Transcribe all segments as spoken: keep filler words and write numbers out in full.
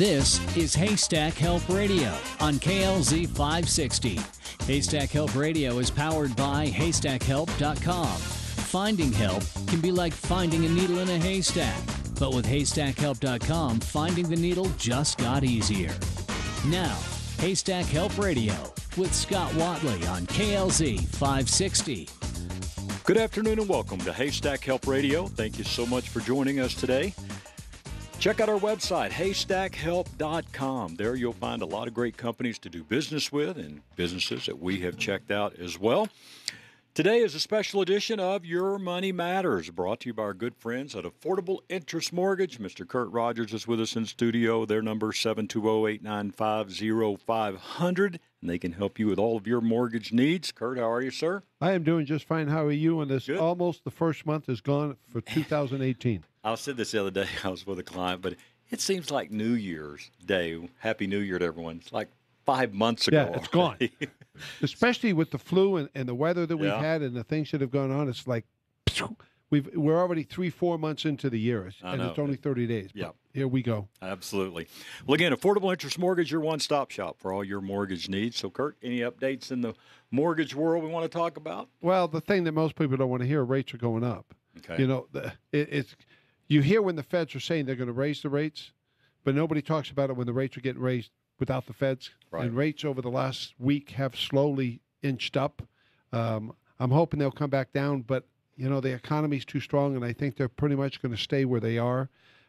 This is Haystack Help Radio on K L Z five sixty. Haystack Help Radio is powered by haystack help dot com. Finding help can be like finding a needle in a haystack, but with haystack help dot com, finding the needle just got easier. Now, Haystack Help Radio with Scott Whatley on K L Z five sixty. Good afternoon and welcome to Haystack Help Radio. Thank you so much for joining us today. Check out our website, haystack help dot com. There you'll find a lot of great companies to do business with and businesses that we have checked out as well. Today is a special edition of Your Money Matters, brought to you by our good friends at Affordable Interest Mortgage. Mister Kurt Rogers is with us in studio. Their number is seven two zero, eight nine five, zero five zero zero, and they can help you with all of your mortgage needs. Kurt, how are you, sir? I am doing just fine. How are you? And this good. Almost the first month is gone for two thousand eighteen. I said this the other day. I was with a client, but it seems like New Year's Day. Happy New Year to everyone. It's like five months ago. Yeah, it's gone. Especially with the flu and, and the weather that we've yeah. had and the things that have gone on, it's like we've, we're already three, four months into the year, it's, and it's only thirty days. Yeah. But here we go. Absolutely. Well, again, Affordable Interest Mortgage, your one-stop shop for all your mortgage needs. So, Kurt, any updates in the mortgage world we want to talk about? Well, the thing that most people don't want to hear, rates are going up. Okay. You know, the, it, it's you hear when the Feds are saying they're going to raise the rates, but nobody talks about it when the rates are getting raised without the Feds. Right. And rates over the last week have slowly inched up. Um, I'm hoping they'll come back down, but, you know, the economy's too strong, and I think they're pretty much going to stay where they are.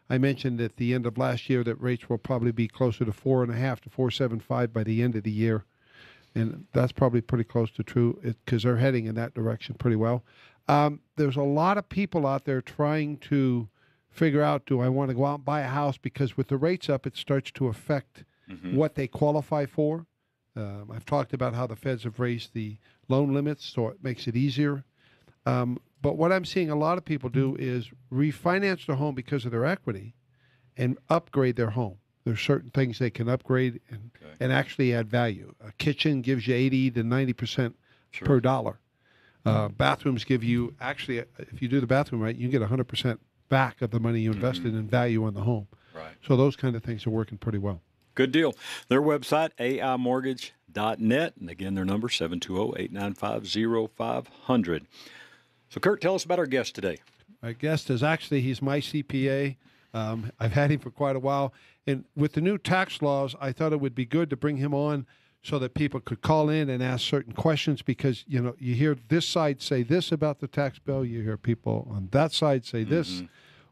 I mentioned at the end of last year that rates will probably be closer to four point five to four point seven five by the end of the year, and that's probably pretty close to true because they're heading in that direction pretty well. Um, there's a lot of people out there trying to figure out, do I want to go out and buy a house? Because with the rates up, it starts to affect Mm-hmm. what they qualify for. Um, I've talked about how the Feds have raised the loan limits, so it makes it easier. Um, but what I'm seeing a lot of people do is refinance their home because of their equity and upgrade their home. There's certain things they can upgrade and, okay. and actually add value. A kitchen gives you eighty to ninety percent sure. per dollar. Uh, bathrooms give you, actually, if you do the bathroom right, you get one hundred percent back of the money you invested mm-hmm. in value on the home. Right. So those kind of things are working pretty well. Good deal. Their website, a i mortgage dot net. And again, their number, seven two zero, eight nine five, zero five zero zero. So, Kurt, tell us about our guest today. Our guest is actually, he's my C P A. Um, I've had him for quite a while. And with the new tax laws, I thought it would be good to bring him on so that people could call in and ask certain questions because, you know, you hear this side say this about the tax bill. You hear people on that side say this. Mm-hmm.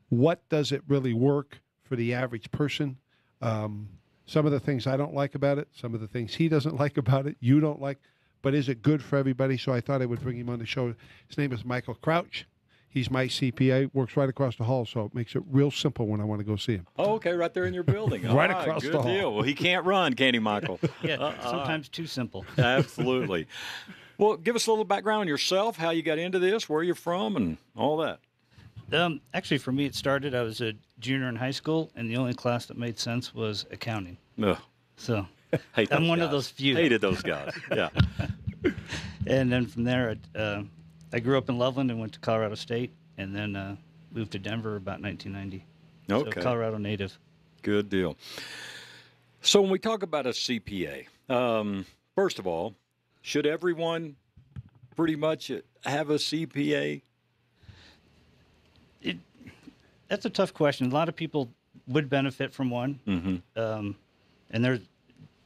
What does it really work for the average person? Um Some of the things I don't like about it, some of the things he doesn't like about it, you don't like, but is it good for everybody? So I thought I would bring him on the show. His name is Michael Crouch. He's my C P A, works right across the hall, so it makes it real simple when I want to go see him. Oh, okay, right there in your building. right ah, across the hall. Good deal. Well, he can't run, can he, Michael? yeah, uh-uh. Sometimes too simple. Absolutely. Well, give us a little background on yourself, how you got into this, where you're from, and all that. Um, actually, for me, it started, I was a junior in high school, and the only class that made sense was accounting. Ugh. So Hate I'm one guys. of those few. Hated those guys, yeah. And then from there, uh, I grew up in Loveland and went to Colorado State, and then uh, moved to Denver about nineteen ninety. Okay. So Colorado native. Good deal. So when we talk about a C P A, um, first of all, should everyone pretty much have a C P A? It, that's a tough question. A lot of people would benefit from one, mm-hmm. um, and there's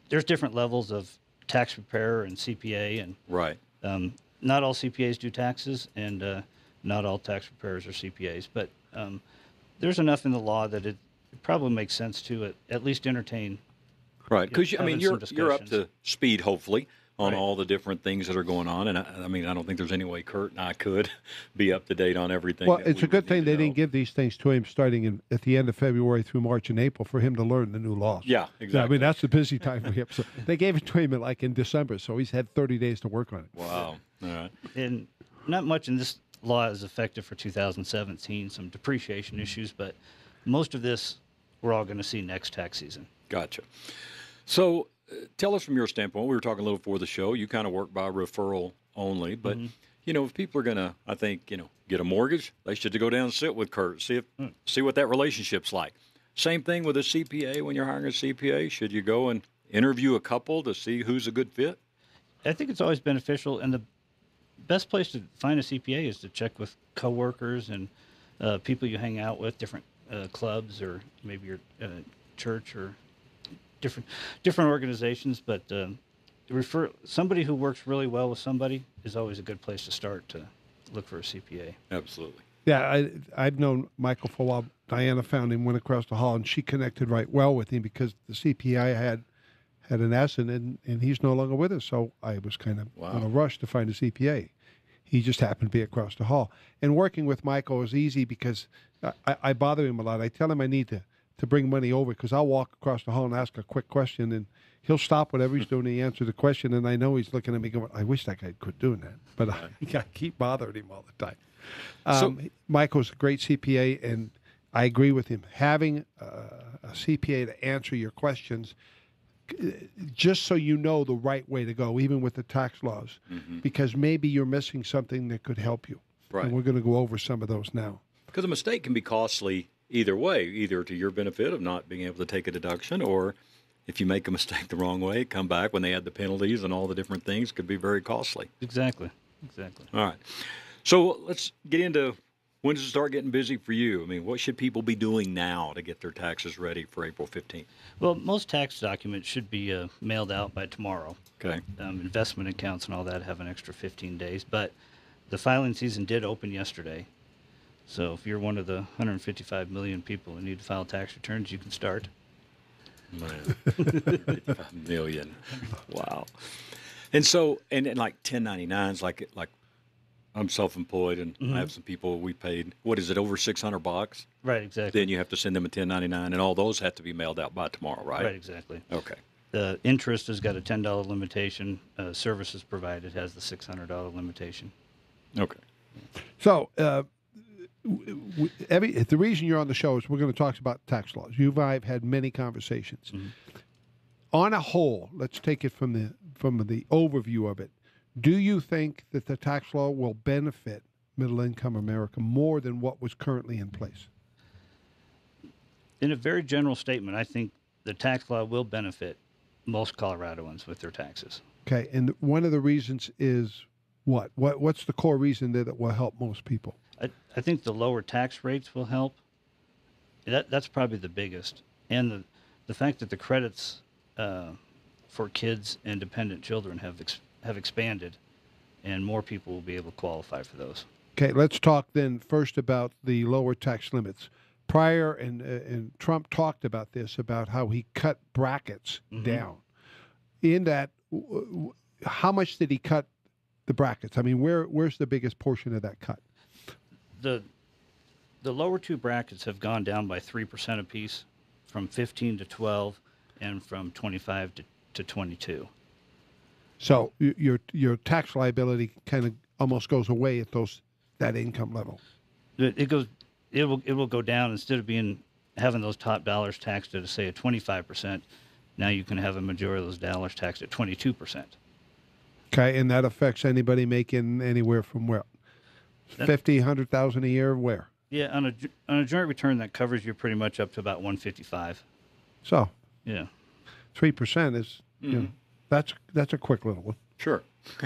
there's different levels of tax preparer and C P A, and right. Um, not all C P As do taxes, and uh, not all tax preparers are C P As. But um, there's enough in the law that it, it probably makes sense to at, at least entertain. Right, because I mean you're you're up to speed, hopefully, on right. all the different things that are going on. And, I, I mean, I don't think there's any way Kurt and I could be up to date on everything. Well, it's we a good thing they know. didn't give these things to him starting in, at the end of February through March and April for him to learn the new laws. Yeah, exactly. Yeah, I mean, that's the busy time for him. So they gave it to him, like, in December, so he's had thirty days to work on it. Wow. All right. And not much in this law is effective for two thousand seventeen, some depreciation mm-hmm. issues, but most of this we're all going to see next tax season. Gotcha. So tell us from your standpoint, we were talking a little before the show, you kind of work by referral only, but, mm-hmm. you know, if people are going to, I think, you know, get a mortgage, they should go down and sit with Kurt, see if, mm. see what that relationship's like. Same thing with a C P A. When you're hiring a C P A, should you go and interview a couple to see who's a good fit? I think it's always beneficial, and the best place to find a C P A is to check with coworkers and uh, people you hang out with, different uh, clubs, or maybe your uh, church, or different different organizations. But um, refer somebody who works really well with somebody is always a good place to start to look for a C P A. Absolutely. Yeah, I, I've known Michael for a while. Diana found him, went across the hall, and she connected right well with him because the C P A I had had an accident, and, and he's no longer with us. So I was kind of wow. in a rush to find a C P A. He just happened to be across the hall. And working with Michael is easy because I, I bother him a lot. I tell him I need to, to bring money over because I'll walk across the hall and ask a quick question, and he'll stop whatever he's doing and he answer the question, and I know he's looking at me going, I wish that guy could do that. But I, I keep bothering him all the time. Um, so, Michael's a great C P A, and I agree with him. Having uh, a C P A to answer your questions, just so you know the right way to go, even with the tax laws, mm-hmm. because maybe you're missing something that could help you. Right. And we're going to go over some of those now. Because a mistake can be costly either way, either to your benefit of not being able to take a deduction, or if you make a mistake the wrong way, come back when they add the penalties and all the different things, could be very costly. Exactly. Exactly. All right. So let's get into when does it start getting busy for you? I mean, what should people be doing now to get their taxes ready for April fifteenth? Well, most tax documents should be uh, mailed out by tomorrow. Okay. Um, investment accounts and all that have an extra fifteen days, but the filing season did open yesterday. So if you're one of the one hundred fifty-five million people who need to file tax returns, you can start. one hundred fifty-five million. Wow. And so, and, and like ten ninety-nines, like, like, I'm self-employed, and mm-hmm. I have some people we paid, what is it, over six hundred bucks? Right, exactly. Then you have to send them a ten ninety-nine, and all those have to be mailed out by tomorrow, right? Right, exactly. Okay. The interest has got a ten dollar limitation. Uh, services provided has the six hundred dollar limitation. Okay. So uh, w- every the reason you're on the show is we're going to talk about tax laws. You and I have had many conversations. Mm-hmm. On a whole, let's take it from the from the overview of it. Do you think that the tax law will benefit middle-income America more than what was currently in place? In a very general statement, I think the tax law will benefit most Coloradoans with their taxes. Okay, and one of the reasons is what? What what's the core reason that it will help most people? I, I think the lower tax rates will help. That that's probably the biggest, and the the fact that the credits uh, for kids and dependent children have ex- have expanded, and more people will be able to qualify for those. Okay, let's talk then first about the lower tax limits. Prior, and, uh, and Trump talked about this, about how he cut brackets mm-hmm. down. In that, w- w- how much did he cut the brackets? I mean, where where's the biggest portion of that cut? The the lower two brackets have gone down by three percent apiece, from fifteen to twelve, and from twenty-five to twenty-two. So your your tax liability kind of almost goes away at those that income level. It goes, it will it will go down. Instead of being having those top dollars taxed at say at twenty-five percent, now you can have a majority of those dollars taxed at twenty-two percent. Okay, and that affects anybody making anywhere from where fifty, a hundred thousand a year. Where? Yeah, on a on a joint return that covers you pretty much up to about one fifty-five. So yeah, three percent is mm-hmm. you know, That's that's a quick little one. Sure.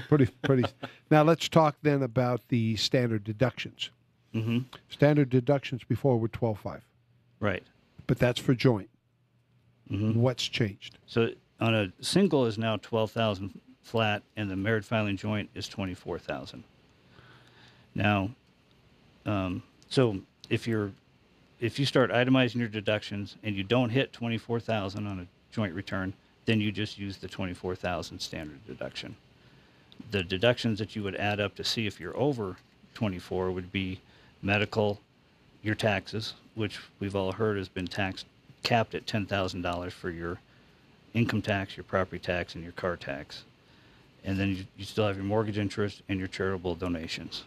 Pretty pretty. Now let's talk then about the standard deductions. Mm-hmm. Standard deductions before were twelve five. Right. But that's for joint. Mm-hmm. What's changed? So on a single is now twelve thousand flat, and the married filing joint is twenty-four thousand. Now, um, so if you're if you start itemizing your deductions and you don't hit twenty-four thousand on a joint return, then you just use the twenty-four thousand standard deduction. The deductions that you would add up to see if you're over twenty-four would be medical, your taxes, which we've all heard has been taxed, capped at ten thousand dollars for your income tax, your property tax, and your car tax. And then you, you still have your mortgage interest and your charitable donations.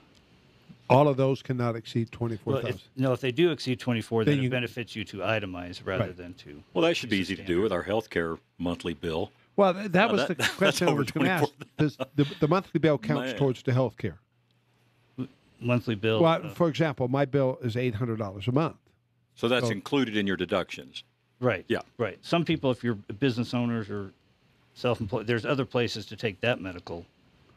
All of those cannot exceed twenty-four thousand. Well, no, if they do exceed twenty-four, then, then you, it benefits you to itemize rather right. than to. Well, that should be easy standard. To do with our health care monthly bill. Well, that, that no, was that, the question I was going to ask. Does the, the monthly bill counts Man. towards the health care? Monthly bill. Well, uh, for example, my bill is eight hundred dollars a month. So that's oh. included in your deductions. Right. Yeah. Right. Some people, if you're business owners or self-employed, there's other places to take that medical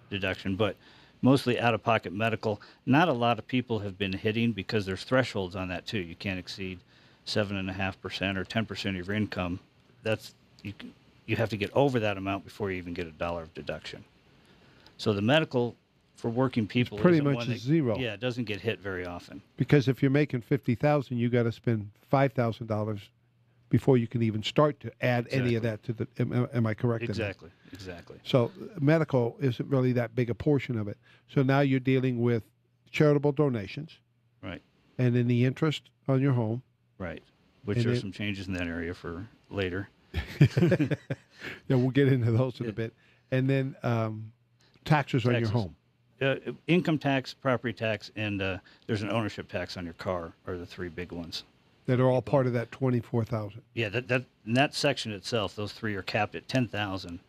deduction, but mostly out-of-pocket medical. Not a lot of people have been hitting because there's thresholds on that, too. You can't exceed seven point five percent or ten percent of your income. That's you, you have to get over that amount before you even get a dollar of deduction. So the medical for working people it's pretty isn't much one that, zero. Yeah, it doesn't get hit very often. Because if you're making fifty thousand dollars, you got to spend five thousand dollars before you can even start to add exactly. any of that to the. Am, am I correct? Exactly. In that? Exactly. So medical isn't really that big a portion of it. So now you're dealing with charitable donations, right? And then the interest on your home, right? Which and are it, some changes in that area for later. Yeah, we'll get into those in yeah. a bit. And then um, taxes, taxes on your home, uh, income tax, property tax, and uh, there's an ownership tax on your car are the three big ones. That are all part of that twenty-four thousand. Yeah, that that in that section itself, those three are capped at ten thousand.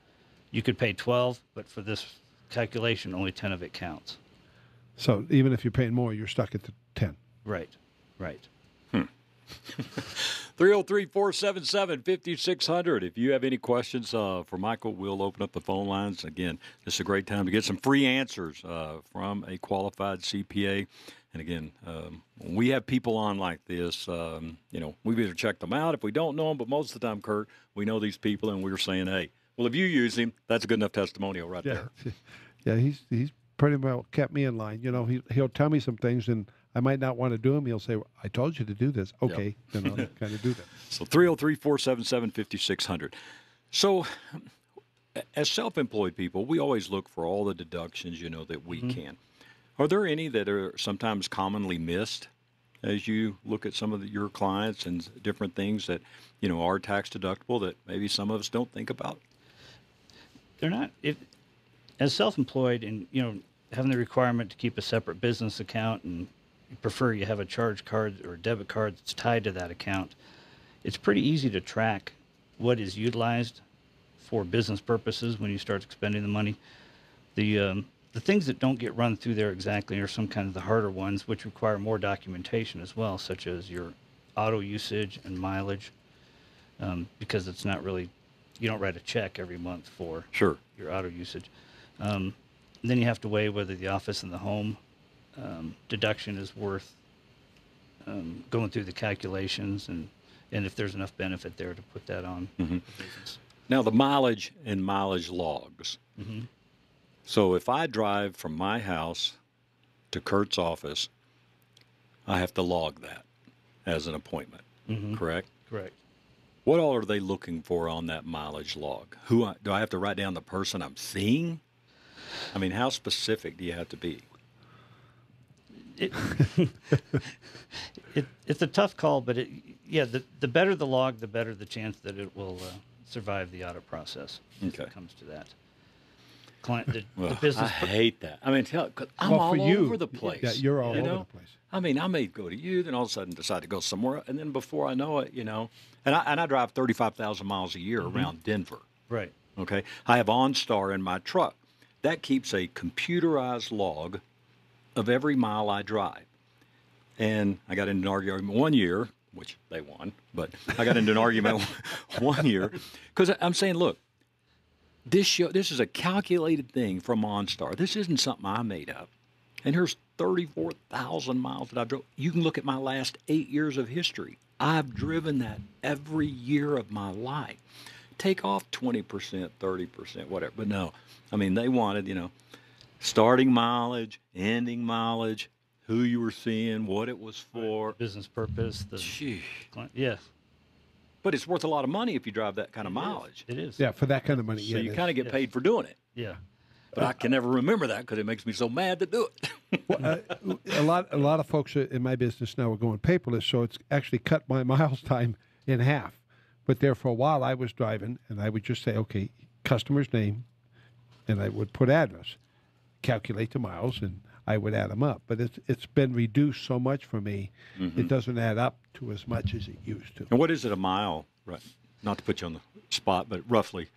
You could pay twelve, but for this calculation, only ten of it counts. So even if you're paying more, you're stuck at the ten. Right, right. Hmm. three oh three, four seven seven, five six zero zero. If you have any questions uh, for Michael, we'll open up the phone lines again. This is a great time to get some free answers uh, from a qualified C P A. And again, um, when we have people on like this, um, you know, we've either checked them out if we don't know them, but most of the time, Kurt, we know these people, and we're saying, hey, well, if you use him, that's a good enough testimonial right yeah. there. Yeah, he's he's pretty well kept me in line. You know, he, he'll tell me some things, and I might not want to do them. He'll say, well, I told you to do this. Okay, yep. Then I'll kind of do that. So three oh three, four seven seven, five six zero zero. So as self-employed people, we always look for all the deductions, you know, that we mm-hmm. can. Are there any that are sometimes commonly missed as you look at some of the, your clients and different things that, you know, are tax deductible that maybe some of us don't think about? They're not. If, as self-employed and, you know, having the requirement to keep a separate business account and you prefer you have a charge card or a debit card that's tied to that account, it's pretty easy to track what is utilized for business purposes when you start expending the money. The um, The things that don't get run through there exactly are some kind of the harder ones, which require more documentation as well, such as your auto usage and mileage, um, because it's not really, you don't write a check every month for sure. your auto usage. Um, then you have to weigh whether the office and the home um, deduction is worth um, going through the calculations and, and if there's enough benefit there to put that on. Mm-hmm. Now, the mileage and mileage logs. Mm-hmm. So if I drive from my house to Kurt's office, I have to log that as an appointment, mm-hmm. correct? Correct. What all are they looking for on that mileage log? Who I, do I have to write down the person I'm seeing? I mean, how specific do you have to be? It, it, it's a tough call, but it, yeah, the, the better the log, the better the chance that it will uh, survive the audit process okay. when it comes to that. Client, the, well, the business I hate that. I mean, tell, I'm well, all you, over the place. Yeah, you're all you know? over the place. I mean, I may go to you, then all of a sudden decide to go somewhere, and then before I know it, you know, and I, and I drive thirty-five thousand miles a year mm-hmm. around Denver. Right. Okay. I have OnStar in my truck. That keeps a computerized log of every mile I drive. And I got into an argument one year, which they won, but I got into an argument one year because I'm saying, look, This show, this is a calculated thing from OnStar. This isn't something I made up. And here's thirty-four thousand miles that I drove. You can look at my last eight years of history. I've driven that every year of my life. Take off twenty percent, thirty percent, whatever. But no, I mean, they wanted, you know, starting mileage, ending mileage, who you were seeing, what it was for. Right. Business purpose. The Sheesh. Client, yeah. But it's worth a lot of money if you drive that kind of it mileage. Is. It is. Yeah, for that kind of money. So yeah, you kind of get yeah. paid for doing it. Yeah. But uh, I can never remember that because it makes me so mad to do it. Well, uh, a lot a lot of folks in my business now are going paperless, so it's actually cut my miles time in half. But there for a while I was driving, and I would just say, okay, customer's name, and I would put address, calculate the miles, and I would add them up. But it's it's been reduced so much for me, mm-hmm. it doesn't add up to as much as it used to. And what is it a mile? Right. Not to put you on the spot, but roughly.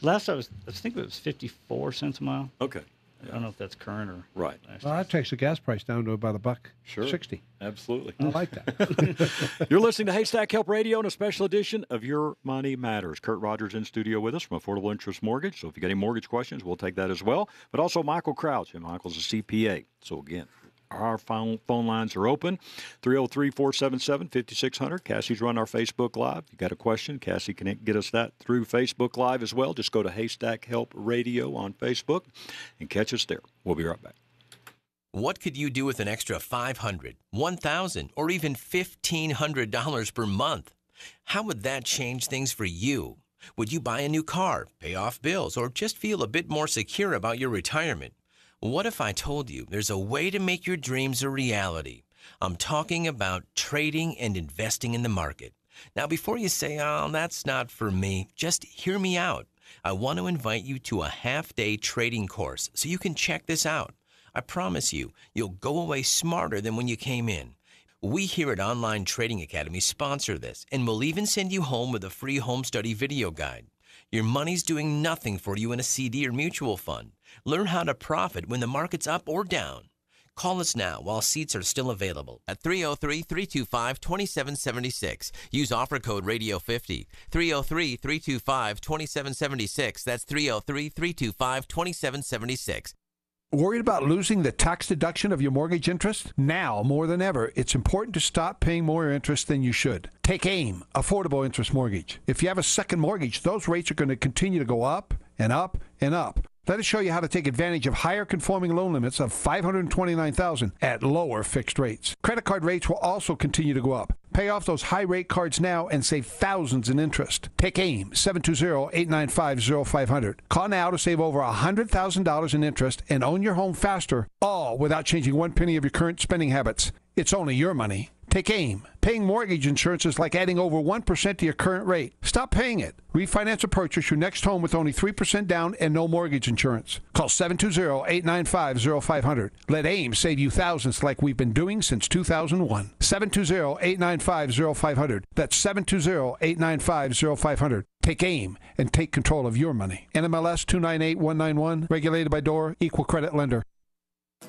Last I was, I think it was fifty-four cents a mile. Okay. Yeah. I don't know if that's current or right. Well, that takes the gas price down to about a buck sure. sixty. Absolutely, I like that. You're listening to Haystack Help Radio and a special edition of Your Money Matters. Kurt Rogers in studio with us from Affordable Interest Mortgage. So if you get any mortgage questions, we'll take that as well. But also Michael Crouch, and Michael's a C P A. So again, our phone phone lines are open, three oh three, four seven seven, five six zero zero. Cassie's run our Facebook Live. You got a question, Cassie can get us that through Facebook Live as well. Just go to Haystack Help Radio on Facebook and catch us there. We'll be right back. What could you do with an extra five hundred dollars, one thousand dollars, or even fifteen hundred dollars per month? How would that change things for you? Would you buy a new car, pay off bills, or just feel a bit more secure about your retirement? What if I told you there's a way to make your dreams a reality? I'm talking about trading and investing in the market. Now, before you say, oh, that's not for me, just hear me out. I want to invite you to a half-day trading course so you can check this out. I promise you, you'll go away smarter than when you came in. We here at Online Trading Academy sponsor this, and we'll even send you home with a free home study video guide. Your money's doing nothing for you in a C D or mutual fund. Learn how to profit when the market's up or down. Call us now while seats are still available at three oh three, three two five, two seven seven six. Use offer code radio fifty. three oh three, three two five, two seven seven six. That's three oh three, three two five, two seven seven six. Worried about losing the tax deduction of your mortgage interest? Now, more than ever, it's important to stop paying more interest than you should. Take AIM, Affordable Interest Mortgage. If you have a second mortgage, those rates are going to continue to go up and up and up. Let us show you how to take advantage of higher conforming loan limits of five hundred twenty-nine thousand dollars at lower fixed rates. Credit card rates will also continue to go up. Pay off those high-rate cards now and save thousands in interest. Take AIM, seven two zero, eight nine five, zero five zero zero. Call now to save over one hundred thousand dollars in interest and own your home faster, all without changing one penny of your current spending habits. It's only your money. Take AIM. Paying mortgage insurance is like adding over one percent to your current rate. Stop paying it. Refinance or purchase your next home with only three percent down and no mortgage insurance. Call seven two zero, eight nine five, zero five zero zero. Let AIM save you thousands like we've been doing since two thousand one. seven two zero, eight nine five, zero five zero zero. That's seven two zero, eight nine five, zero five zero zero. Take AIM and take control of your money. N M L S two nine eight one nine one. Regulated by D O R. Equal credit lender.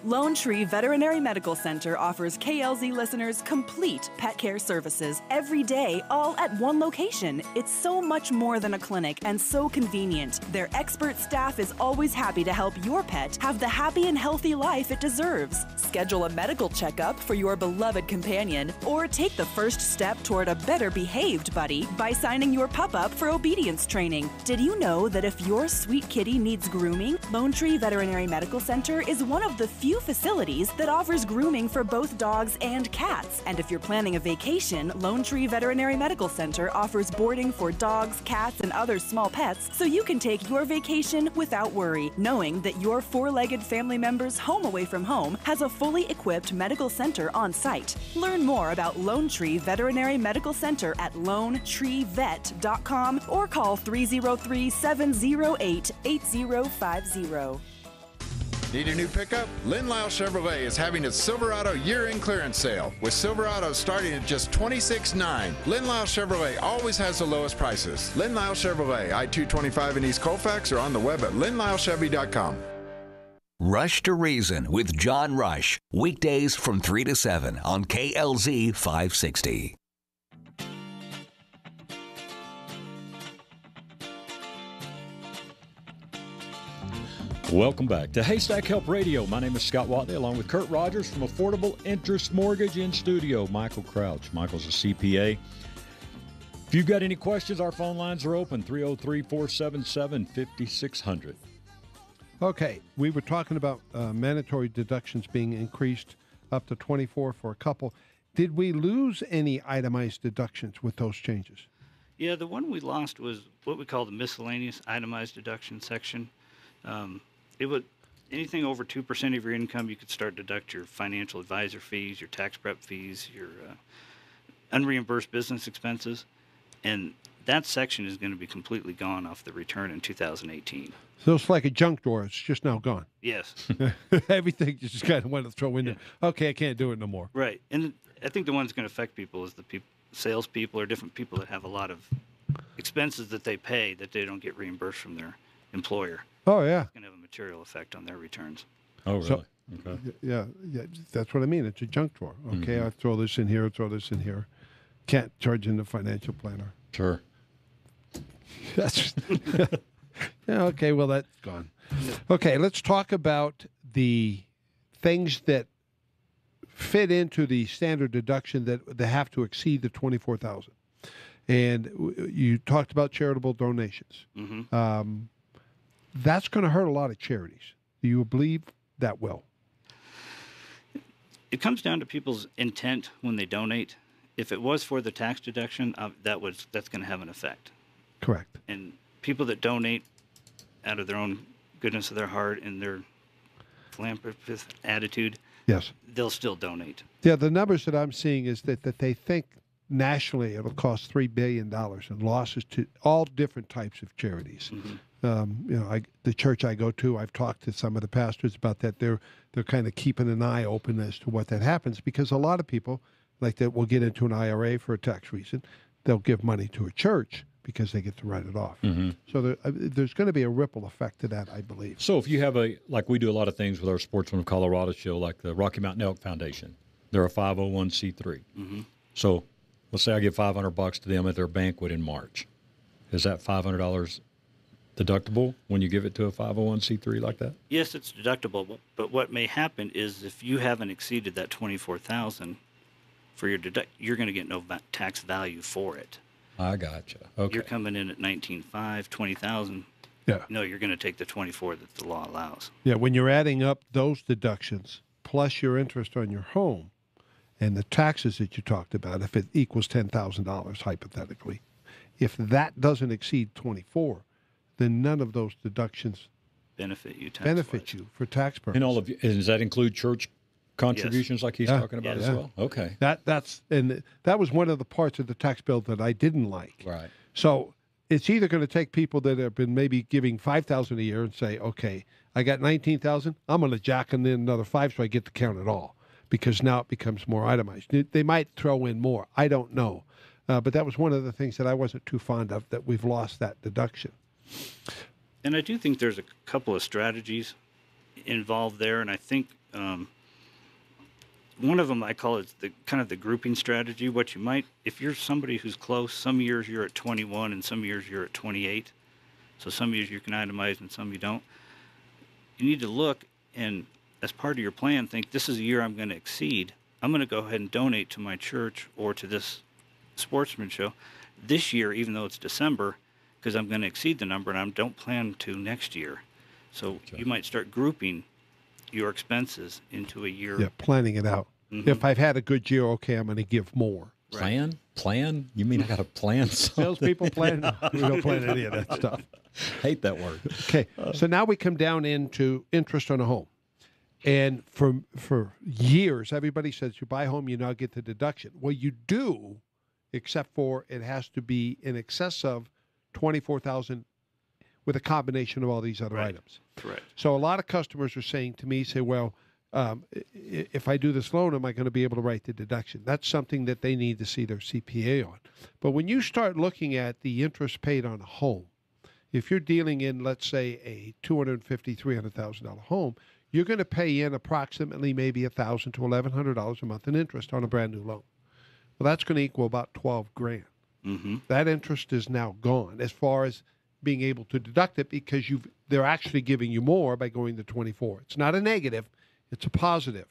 Lone Tree Veterinary Medical Center offers K L Z listeners complete pet care services every day, all at one location. It's so much more than a clinic and so convenient. Their expert staff is always happy to help your pet have the happy and healthy life it deserves. Schedule a medical checkup for your beloved companion or take the first step toward a better behaved buddy by signing your pup up for obedience training. Did you know that if your sweet kitty needs grooming, Lone Tree Veterinary Medical Center is one of the few few facilities that offers grooming for both dogs and cats. And if you're planning a vacation, Lone Tree Veterinary Medical Center offers boarding for dogs, cats, and other small pets so you can take your vacation without worry, knowing that your four-legged family member's home away from home has a fully equipped medical center on site. Learn more about Lone Tree Veterinary Medical Center at lone tree vet dot com or call three oh three, seven oh eight, eight oh five oh. Need a new pickup? Lynn Lyle Chevrolet is having its Silverado year-end clearance sale. With Silverado starting at just twenty-six thousand nine hundred dollars, Lynn Lyle Chevrolet always has the lowest prices. Lynn Lyle Chevrolet, I two twenty-five in East Colfax, or on the web at lynn lyle chevy dot com. Rush to Reason with John Rush. Weekdays from three to seven on K L Z five sixty. Welcome back to Haystack Help Radio. My name is Scott Whatley, along with Kurt Rogers from Affordable Interest Mortgage in studio. Michael Crouch. Michael's a C P A. If you've got any questions, our phone lines are open, three oh three, four seven seven, five six zero zero. Okay, we were talking about uh, mandatory deductions being increased up to twenty-four for a couple. Did we lose any itemized deductions with those changes? Yeah, the one we lost was what we call the miscellaneous itemized deduction section. Um, It would, anything over two percent of your income, you could start to deduct your financial advisor fees, your tax prep fees, your uh, unreimbursed business expenses. And that section is going to be completely gone off the return in two thousand eighteen. So it's like a junk drawer. It's just now gone. Yes. Everything just kind of went to throw in there. Yeah. Okay, I can't do it no more. Right. And I think the one that's going to affect people is the people, salespeople or different people that have a lot of expenses that they pay that they don't get reimbursed from their employer. Oh, yeah. It's going to have a material effect on their returns. Oh, really? So, okay. Yeah, yeah, that's what I mean. It's a junk drawer. Okay, mm-hmm. I throw this in here, I throw this in here. Can't charge in the financial planner. Sure. That's yeah, okay, well, that's gone. Okay, let's talk about the things that fit into the standard deduction that they have to exceed the twenty-four thousand dollars. And you talked about charitable donations. Mm-hmm. Um, that's going to hurt a lot of charities. Do you believe that will? It comes down to people's intent when they donate. If it was for the tax deduction, uh, that was that's going to have an effect. Correct. And people that donate out of their own goodness of their heart and their philanthropist attitude, yes, they'll still donate. Yeah, the numbers that I'm seeing is that, that they think nationally it'll cost three billion dollars in losses to all different types of charities. Mm-hmm. Um, you know, I, the church I go to, I've talked to some of the pastors about that. They're they're kind of keeping an eye open as to what that happens, because a lot of people like that will get into an I R A for a tax reason. They'll give money to a church because they get to write it off. Mm-hmm. So there, uh, there's going to be a ripple effect to that, I believe. So if you have a, like we do a lot of things with our Sportsman of Colorado show, like the Rocky Mountain Elk Foundation. They're a five oh one c three. Mm-hmm. So let's say I give five hundred bucks to them at their banquet in March. Is that five hundred dollars deductible when you give it to a five oh one c three like that? Yes, it's deductible. But what may happen is if you haven't exceeded that twenty-four thousand dollars for your deduct, you're going to get no va- tax value for it. I gotcha. Okay. You're coming in at nineteen five, twenty thousand. Yeah. No, you're going to take the twenty-four that the law allows. Yeah, when you're adding up those deductions plus your interest on your home and the taxes that you talked about, if it equals ten thousand dollars hypothetically, if that doesn't exceed twenty-four, then none of those deductions benefit you tax benefit wise. you for tax purposes. And all of you, and does that include church contributions? Yes. Like he's yeah. talking about yeah. as yeah. well. Okay, that that's and that was one of the parts of the tax bill that I didn't like. Right. So it's either going to take people that have been maybe giving five thousand a year and say, okay, I got nineteen thousand, I'm going to jack in another five so I get to count it all, because now it becomes more itemized. They might throw in more. I don't know, uh, but that was one of the things that I wasn't too fond of, that we've lost that deduction. And I do think there's a couple of strategies involved there, and I think. Um, One of them I call is the kind of the grouping strategy. What you might, if you're somebody who's close, some years you're at twenty-one and some years you're at twenty-eight. So some years you can itemize and some you don't. You need to look and, as part of your plan, think this is a year I'm going to exceed. I'm going to go ahead and donate to my church or to this sportsman show this year, even though it's December, because I'm going to exceed the number and I don't plan to next year. So okay. you might start grouping your expenses into a year. Yeah, planning it out. Mm-hmm. If I've had a good year, okay, I'm going to give more. Right. Plan? Plan? You mean I got to plan something? Salespeople plan? No, we don't plan any of that stuff. Hate that word. Okay, uh, so now we come down into interest on a home. And for, for years, everybody says you buy a home, you now get the deduction. Well, you do, except for it has to be in excess of twenty-four thousand dollars with a combination of all these other right. items. Correct. So a lot of customers are saying to me, say, well, um, if I do this loan, am I going to be able to write the deduction? That's something that they need to see their C P A on. But when you start looking at the interest paid on a home, if you're dealing in, let's say, a two hundred fifty thousand dollars, three hundred thousand dollars home, you're going to pay in approximately maybe one thousand dollars to eleven hundred dollars a month in interest on a brand-new loan. Well, that's going to equal about twelve grand. Mm-hmm. That interest is now gone as far as being able to deduct it, because you've they're actually giving you more by going to twenty-four. It's not a negative, it's a positive.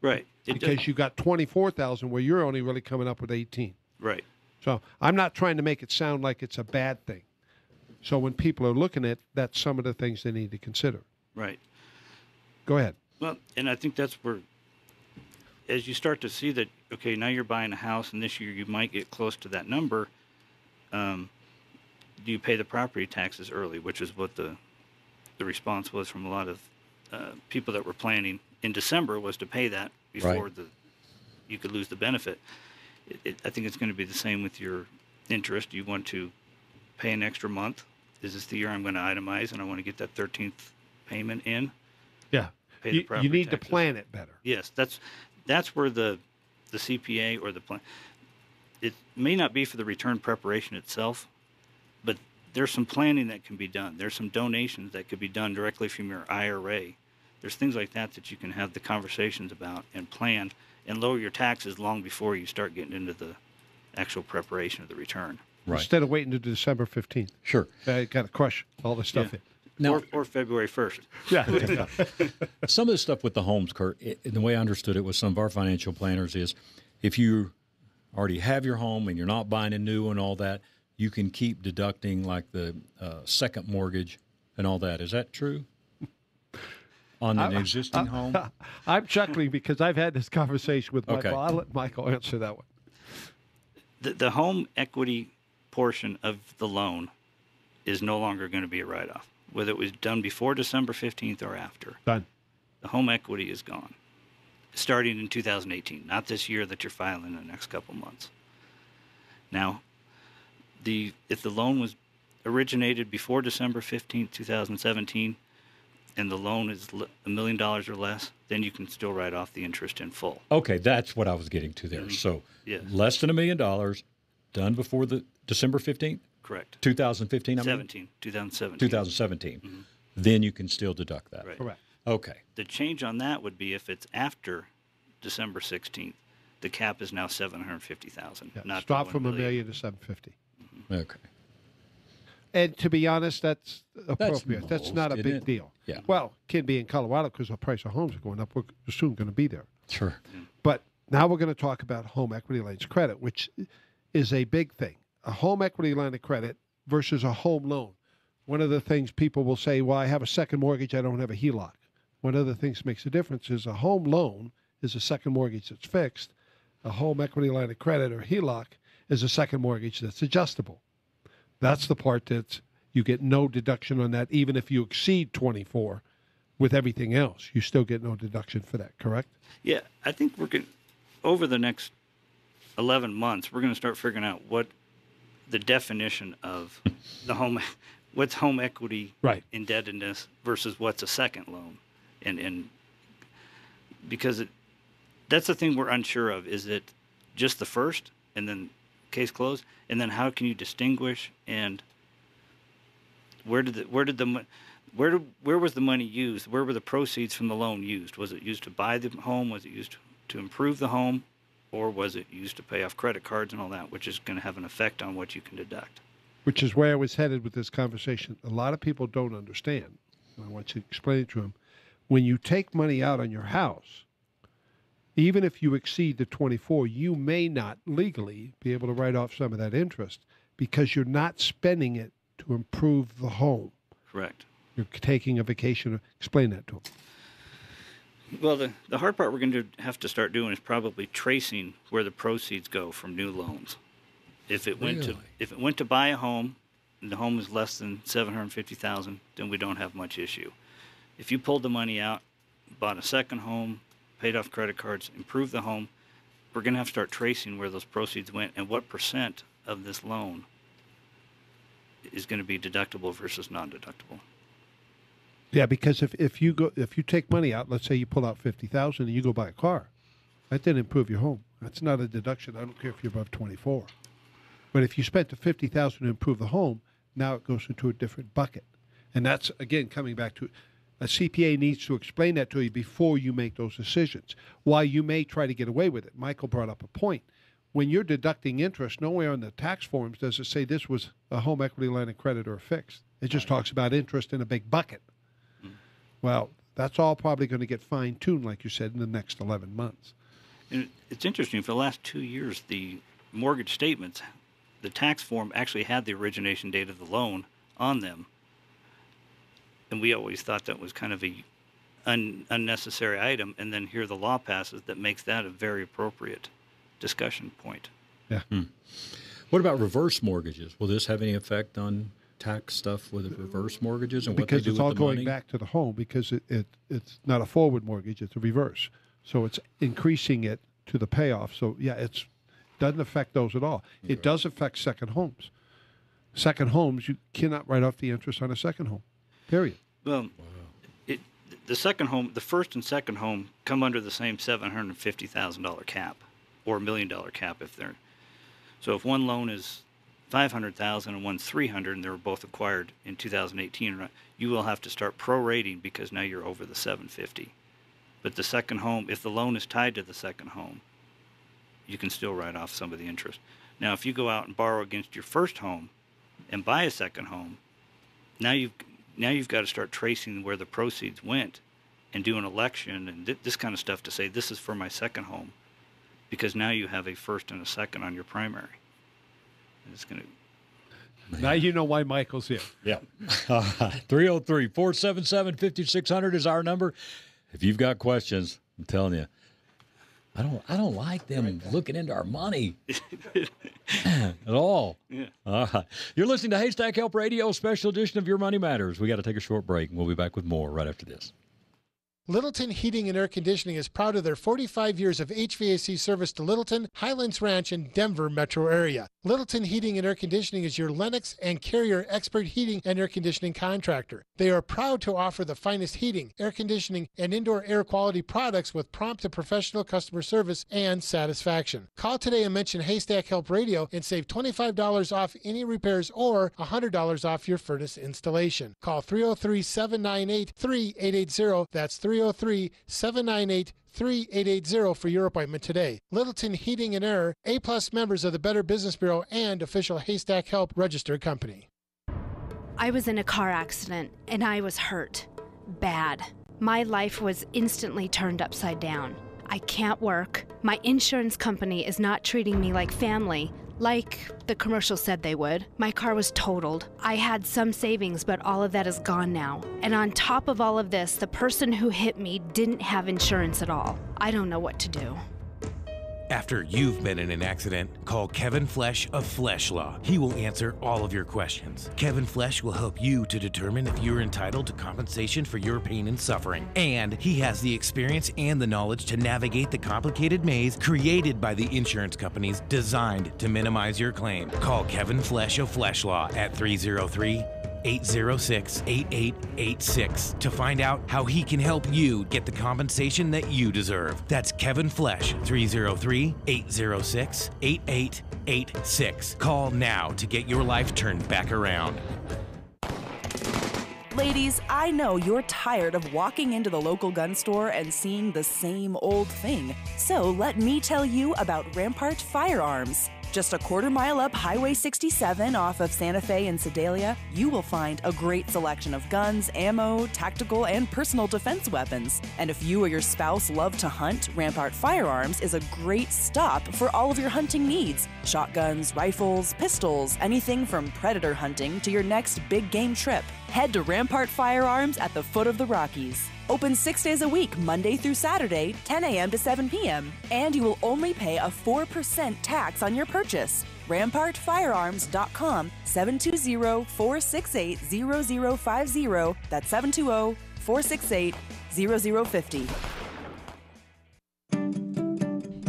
Right. It because does. You've got twenty-four thousand where you're only really coming up with eighteen. Right. So I'm not trying to make it sound like it's a bad thing. So when people are looking at, that's some of the things they need to consider. Right. Go ahead. Well, and I think that's where, as you start to see that, okay, now you're buying a house and this year you might get close to that number, um, do you pay the property taxes early, which is what the the response was from a lot of uh, people that were planning in December, was to pay that before right. the you could lose the benefit. It, it, I think it's going to be the same with your interest. You want to pay an extra month. Is this the year I'm going to itemize and I want to get that thirteenth payment in? Yeah. Pay you, the property you need taxes. To plan it better. Yes, that's that's where the the C P A or the plan. It may not be for the return preparation itself, but there's some planning that can be done. There's some donations that could be done directly from your I R A. There's things like that that you can have the conversations about and plan and lower your taxes long before you start getting into the actual preparation of the return. Right. Instead of waiting to December fifteenth. Sure. Uh, got to crush all the stuff yeah. in. Now, or, or February first. Yeah. Some of the stuff with the homes, Kurt, it, the way I understood it with some of our financial planners is if you already have your home and you're not buying a new and all that, you can keep deducting like the uh, second mortgage and all that. Is that true? On an I'm, existing I'm, home? I'm chuckling because I've had this conversation with Michael. Okay. I'll let Michael answer that one. The, the home equity portion of the loan is no longer going to be a write-off, whether it was done before December fifteenth or after. Done. The home equity is gone, starting in two thousand eighteen, not this year that you're filing in the next couple months. Now, the if the loan was originated before December fifteenth, two thousand seventeen, and the loan is a million dollars or less, then you can still write off the interest in full. Okay, that's what I was getting to there. Mm-hmm. So yes. less than a million dollars, done before the December fifteenth? Correct. two thousand fifteen, I mean? seventeen, twenty seventeen. twenty seventeen. Mm-hmm. Then you can still deduct that. Right. Correct. Okay. The change on that would be if it's after December sixteenth, the cap is now seven hundred fifty thousand dollars. Yeah. Not Stop from a million to seven hundred fifty thousand dollars. Mm-hmm. Okay. And to be honest, that's appropriate. That's, that's most, not a big it? deal. Yeah. Well, it can be in Colorado because the price of homes are going up. We're soon going to be there. Sure. Mm-hmm. But now we're going to talk about home equity lines of credit, which is a big thing. A home equity line of credit versus a home loan. One of the things people will say, well, I have a second mortgage. I don't have a H E L O C. One of the things that makes a difference is a home loan is a second mortgage that's fixed. A home equity line of credit or H E L O C is a second mortgage that's adjustable. That's the part that you get no deduction on that, even if you exceed twenty-four with everything else. You still get no deduction for that, correct? Yeah, I think we're going over the next eleven months, we're going to start figuring out what the definition of the home, what's home equity right. indebtedness versus what's a second loan. And, and because it, that's the thing we're unsure of, is it just the first and then case closed, and then how can you distinguish, and where did the, where did the where did, where was the money used? Where were the proceeds from the loan used? Was it used to buy the home? Was it used to improve the home? Or was it used to pay off credit cards and all that, which is going to have an effect on what you can deduct? Which is where I was headed with this conversation. A lot of people don't understand, and I want you to explain it to them. When you take money out on your house, even if you exceed the twenty-four, you may not legally be able to write off some of that interest because you're not spending it to improve the home. Correct. You're taking a vacation. Explain that to them. Well, the, the hard part we're going to have to start doing is probably tracing where the proceeds go from new loans. If it went really? to if it went to buy a home, and the home is less than seven hundred fifty thousand dollars, then we don't have much issue. If you pulled the money out, bought a second home, paid off credit cards, improved the home, we're going to have to start tracing where those proceeds went and what percent of this loan is going to be deductible versus non-deductible. Yeah, because if, if you go if you take money out, let's say you pull out fifty thousand and you go buy a car, that didn't improve your home. That's not a deduction. I don't care if you're above twenty four, but if you spent the fifty thousand to improve the home, now it goes into a different bucket, and that's again coming back to a C P A needs to explain that to you before you make those decisions. While you may try to get away with it, Michael brought up a point. When you're deducting interest, nowhere on the tax forms does it say this was a home equity line of credit or a fixed. It just talks about interest in a big bucket. Well, that's all probably going to get fine-tuned, like you said, in the next eleven months. And it's interesting. For the last two years, the mortgage statements, the tax form actually had the origination date of the loan on them. And we always thought that was kind of an un unnecessary item. And then here the law passes that makes that a very appropriate discussion point. Yeah. Hmm. What about reverse mortgages? Will this have any effect on tax stuff with the reverse mortgages and what they do with the money? Because it's all going back to the home because it, it it's not a forward mortgage, it's a reverse. So it's increasing it to the payoff. So, yeah, it doesn't affect those at all. Okay. It does affect second homes. Second homes, you cannot write off the interest on a second home, period. Well, wow. it, the second home, the first and second home come under the same seven hundred fifty thousand dollar cap or a million dollar cap if they're. So if one loan is five hundred thousand and one three hundred, and they were both acquired in two thousand eighteen, you will have to start prorating because now you're over the seven fifty. But the second home, if the loan is tied to the second home, you can still write off some of the interest. Now, if you go out and borrow against your first home and buy a second home, now you've now you've got to start tracing where the proceeds went and do an election and th this kind of stuff to say this is for my second home, because now you have a first and a second on your primary. It's going to. Now you know why Michael's here. Yeah. three oh three, four seven seven, five six hundred is our number. If you've got questions, I'm telling you, I don't I don't like them right looking into our money at all. Yeah. All right. You're listening to Haystack Help Radio, special edition of Your Money Matters. We got to take a short break, and we'll be back with more right after this. Littleton Heating and Air Conditioning is proud of their forty-five years of H V A C service to Littleton, Highlands Ranch, and Denver metro area. Littleton Heating and Air Conditioning is your Lennox and Carrier expert heating and air conditioning contractor. They are proud to offer the finest heating, air conditioning, and indoor air quality products with prompt and professional customer service and satisfaction. Call today and mention Haystack Help Radio and save twenty-five dollars off any repairs or one hundred dollars off your furnace installation. Call three oh three, seven nine eight, three eight eight zero. That's three oh three, seven nine eight, three eight eight zero for your appointment today. Littleton Heating and Air, A-plus members of the Better Business Bureau and official Haystack Help registered company. I was in a car accident and I was hurt. Bad. My life was instantly turned upside down. I can't work. My insurance company is not treating me like family, like the commercial said they would. My car was totaled. I had some savings, but all of that is gone now. And on top of all of this, the person who hit me didn't have insurance at all. I don't know what to do. After you've been in an accident, call Kevin Flesch of Flesch Law. He will answer all of your questions. Kevin Flesch will help you to determine if you're entitled to compensation for your pain and suffering. And he has the experience and the knowledge to navigate the complicated maze created by the insurance companies designed to minimize your claim. Call Kevin Flesch of Flesch Law at three oh three, eight oh six, eight eight eight six to find out how he can help you get the compensation that you deserve. That's Kevin Flesch, three oh three, eight oh six, eight eight eight six. Call now to get your life turned back around. Ladies, I know you're tired of walking into the local gun store and seeing the same old thing. So let me tell you about Rampart Firearms. Just a quarter mile up Highway sixty-seven off of Santa Fe and Sedalia, you will find a great selection of guns, ammo, tactical, and personal defense weapons. And if you or your spouse love to hunt, Rampart Firearms is a great stop for all of your hunting needs. Shotguns, rifles, pistols, anything from predator hunting to your next big game trip. Head to Rampart Firearms at the foot of the Rockies. Open six days a week, Monday through Saturday, ten a m to seven p m, and you will only pay a four percent tax on your purchase. rampart firearms dot com, seven two zero, four six eight, zero zero five zero, that's seven two zero, four six eight, zero zero five zero.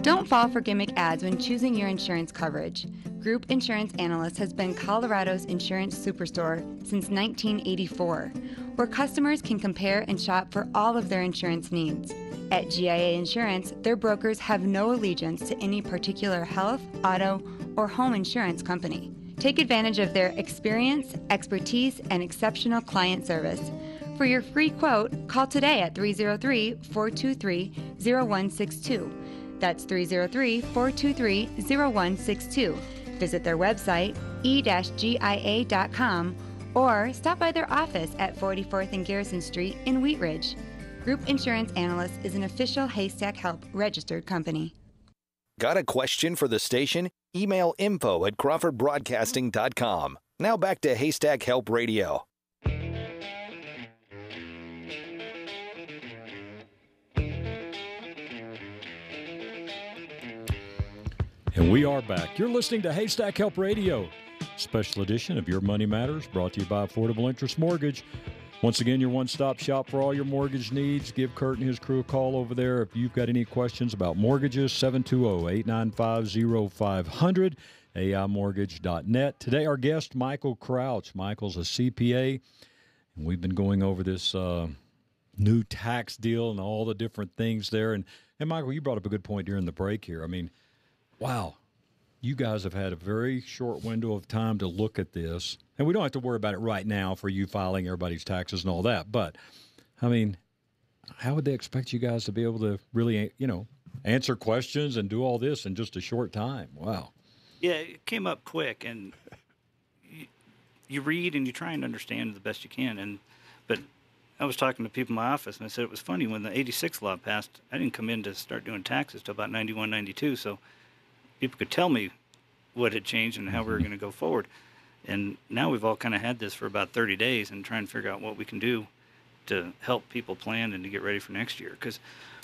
Don't fall for gimmick ads when choosing your insurance coverage. Group Insurance Analyst has been Colorado's insurance superstore since nineteen eighty-four, where customers can compare and shop for all of their insurance needs. At G I A Insurance, their brokers have no allegiance to any particular health, auto, or home insurance company. Take advantage of their experience, expertise, and exceptional client service. For your free quote, call today at three oh three, four two three, oh one six two. That's three oh three, four two three, oh one six two. Visit their website, e dash g i a dot com, or stop by their office at forty-fourth and Garrison Street in Wheat Ridge. Group Insurance Analyst is an official Haystack Help registered company. Got a question for the station? Email info at crawford broadcasting dot com. Now back to Haystack Help Radio. And we are back. You're listening to Haystack Help Radio, special edition of Your Money Matters, brought to you by Affordable Interest Mortgage. Once again, your one-stop shop for all your mortgage needs. Give Kurt and his crew a call over there if you've got any questions about mortgages, seven two zero, eight nine five, zero five zero zero, a i mortgage dot net. Today, our guest, Michael Crouch. Michael's a C P A, and we've been going over this uh, new tax deal and all the different things there. And, and, Michael, you brought up a good point during the break here. I mean, wow, you guys have had a very short window of time to look at this, and we don't have to worry about it right now for you filing everybody's taxes and all that. But, I mean, how would they expect you guys to be able to really, you know, answer questions and do all this in just a short time? Wow. Yeah, it came up quick, and you, you read and you try and understand the best you can. And but I was talking to people in my office, and I said it was funny when the eighty-six law passed. I didn't come in to start doing taxes till about ninety-one, ninety-two, so people could tell me what had changed and how we were going to go forward. And now we've all kind of had this for about thirty days and trying to figure out what we can do to help people plan and to get ready for next year. Because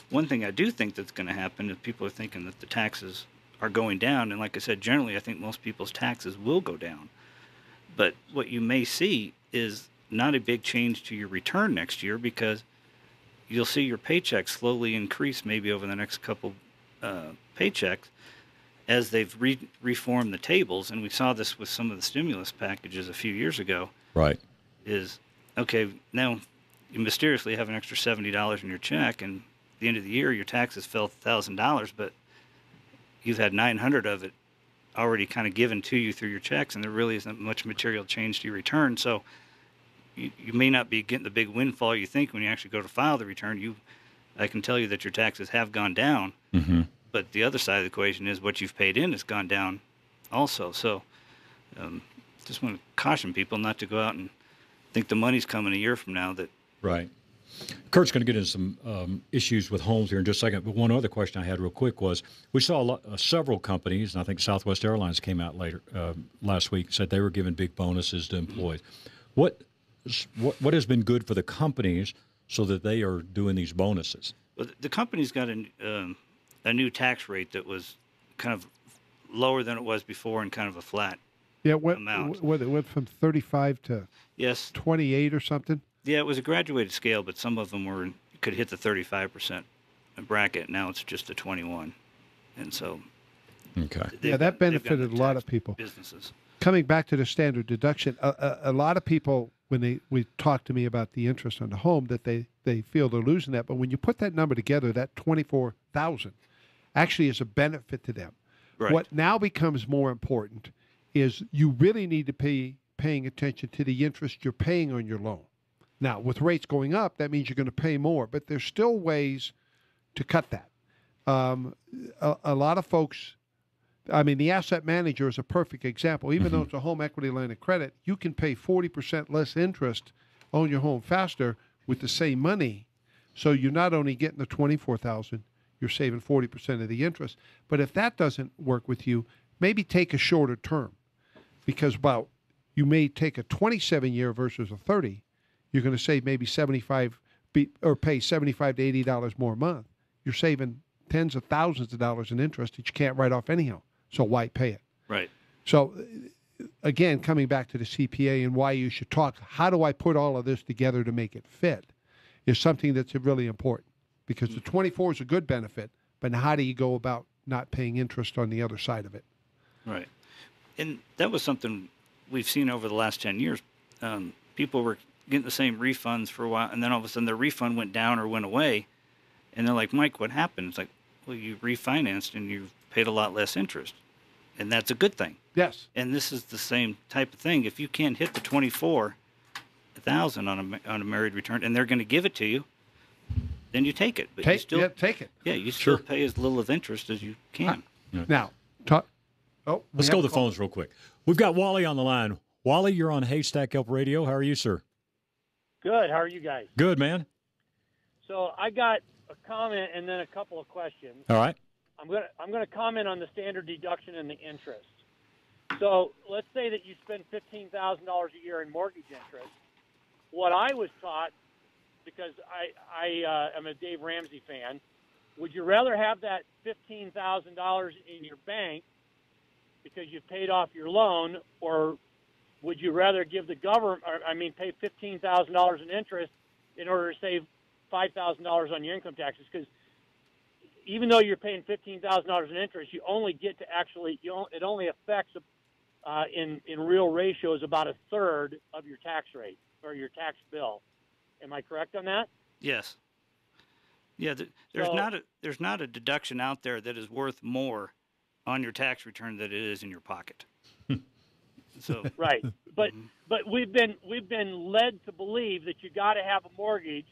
one thing I do think that's going to happen is people are thinking that the taxes are going down. And like I said, generally, I think most people's taxes will go down. But what you may see is not a big change to your return next year, because you'll see your paycheck slowly increase maybe over the next couple uh, paychecks as they've re reformed the tables. And we saw this with some of the stimulus packages a few years ago. Right. Is, okay, now you mysteriously have an extra seventy dollars in your check, and at the end of the year, your taxes fell one thousand dollars, but you've had nine hundred dollars of it already kind of given to you through your checks, and there really isn't much material change to your return. So you, you may not be getting the big windfall you think when you actually go to file the return. You, I can tell you that your taxes have gone down, mm-hmm. but the other side of the equation is what you've paid in has gone down also. So um, just want to caution people not to go out and think the money's coming a year from now that. Right. Kurt's going to get into some um, issues with homes here in just a second. But one other question I had real quick was we saw a lot, uh, several companies, and I think Southwest Airlines came out later uh, last week, said they were giving big bonuses to employees. What, what what has been good for the companies so that they are doing these bonuses? Well, the company's got a, um, a new tax rate that was kind of lower than it was before and kind of a flat yeah, what, amount. What, it went from thirty-five to yes. twenty-eight or something? Yeah, it was a graduated scale, but some of them were could hit the thirty-five percent bracket. Now it's just the twenty-one, and so okay, yeah, that benefited a lot of people. Businesses coming back to the standard deduction. A, a, a lot of people when they we talk to me about the interest on the home that they they feel they're losing that, but when you put that number together, that twenty-four thousand actually is a benefit to them. Right. What now becomes more important is you really need to pay paying attention to the interest you're paying on your loan. Now, with rates going up, that means you're going to pay more, but there's still ways to cut that. Um, a, a lot of folks, I mean, the asset manager is a perfect example. Even mm-hmm. though it's a home equity line of credit, you can pay forty percent less interest on your home faster with the same money. So you're not only getting the twenty-four thousand dollars, you're saving forty percent of the interest. But if that doesn't work with you, maybe take a shorter term, because about you may take a twenty-seven year versus a thirty. You're going to save maybe seventy-five be, or pay seventy-five to eighty dollars more a month. You're saving tens of thousands of dollars in interest that you can't write off anyhow. So why pay it? Right. So again, coming back to the C P A and why you should talk. How do I put all of this together to make it fit? Is something that's really important, because the twenty-four is a good benefit, but how do you go about not paying interest on the other side of it? Right. And that was something we've seen over the last ten years. Um, people were getting the same refunds for a while, and then all of a sudden the refund went down or went away, and they're like, Mike, what happened? It's like, well, you refinanced and you paid a lot less interest, and that's a good thing. Yes. And this is the same type of thing. If you can't hit the twenty-four thousand on a on a married return, and they're going to give it to you, then you take it. But take, you still yeah, take it. Yeah, you still sure. pay as little of interest as you can. Right. Now, talk, oh, let's go to the call. Phones real quick. We've got Wally on the line. Wally, you're on Haystack Help Radio. How are you, sir? Good. How are you guys? Good, man. So I got a comment and then a couple of questions. All right. I'm gonna I'm gonna comment on the standard deduction and the interest. So let's say that you spend fifteen thousand dollars a year in mortgage interest. What I was taught, because I I uh, am a Dave Ramsey fan, would you rather have that fifteen thousand dollars in your bank because you've paid off your loan, or would you rather give the government, or, I mean, pay fifteen thousand dollars in interest in order to save five thousand dollars on your income taxes? Because even though you're paying fifteen thousand dollars in interest, you only get to actually, you it only affects uh, in, in real ratios about a third of your tax rate or your tax bill. Am I correct on that? Yes. Yeah, the, there's, so, not a, there's not a deduction out there that is worth more on your tax return than it is in your pocket. So right, but but we've been we've been led to believe that you got to have a mortgage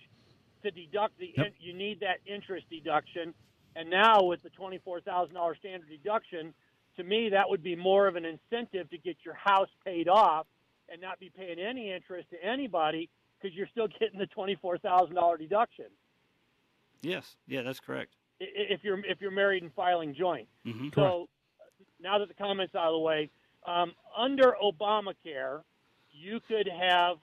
to deduct the yep. in, you need that interest deduction, and now with the twenty-four thousand dollars standard deduction, to me that would be more of an incentive to get your house paid off and not be paying any interest to anybody because you're still getting the twenty-four thousand dollars deduction. Yes, yeah, that's correct. If you're if you're married and filing joint, mm-hmm. so now that the comments out of the way. Um, under Obamacare, you could have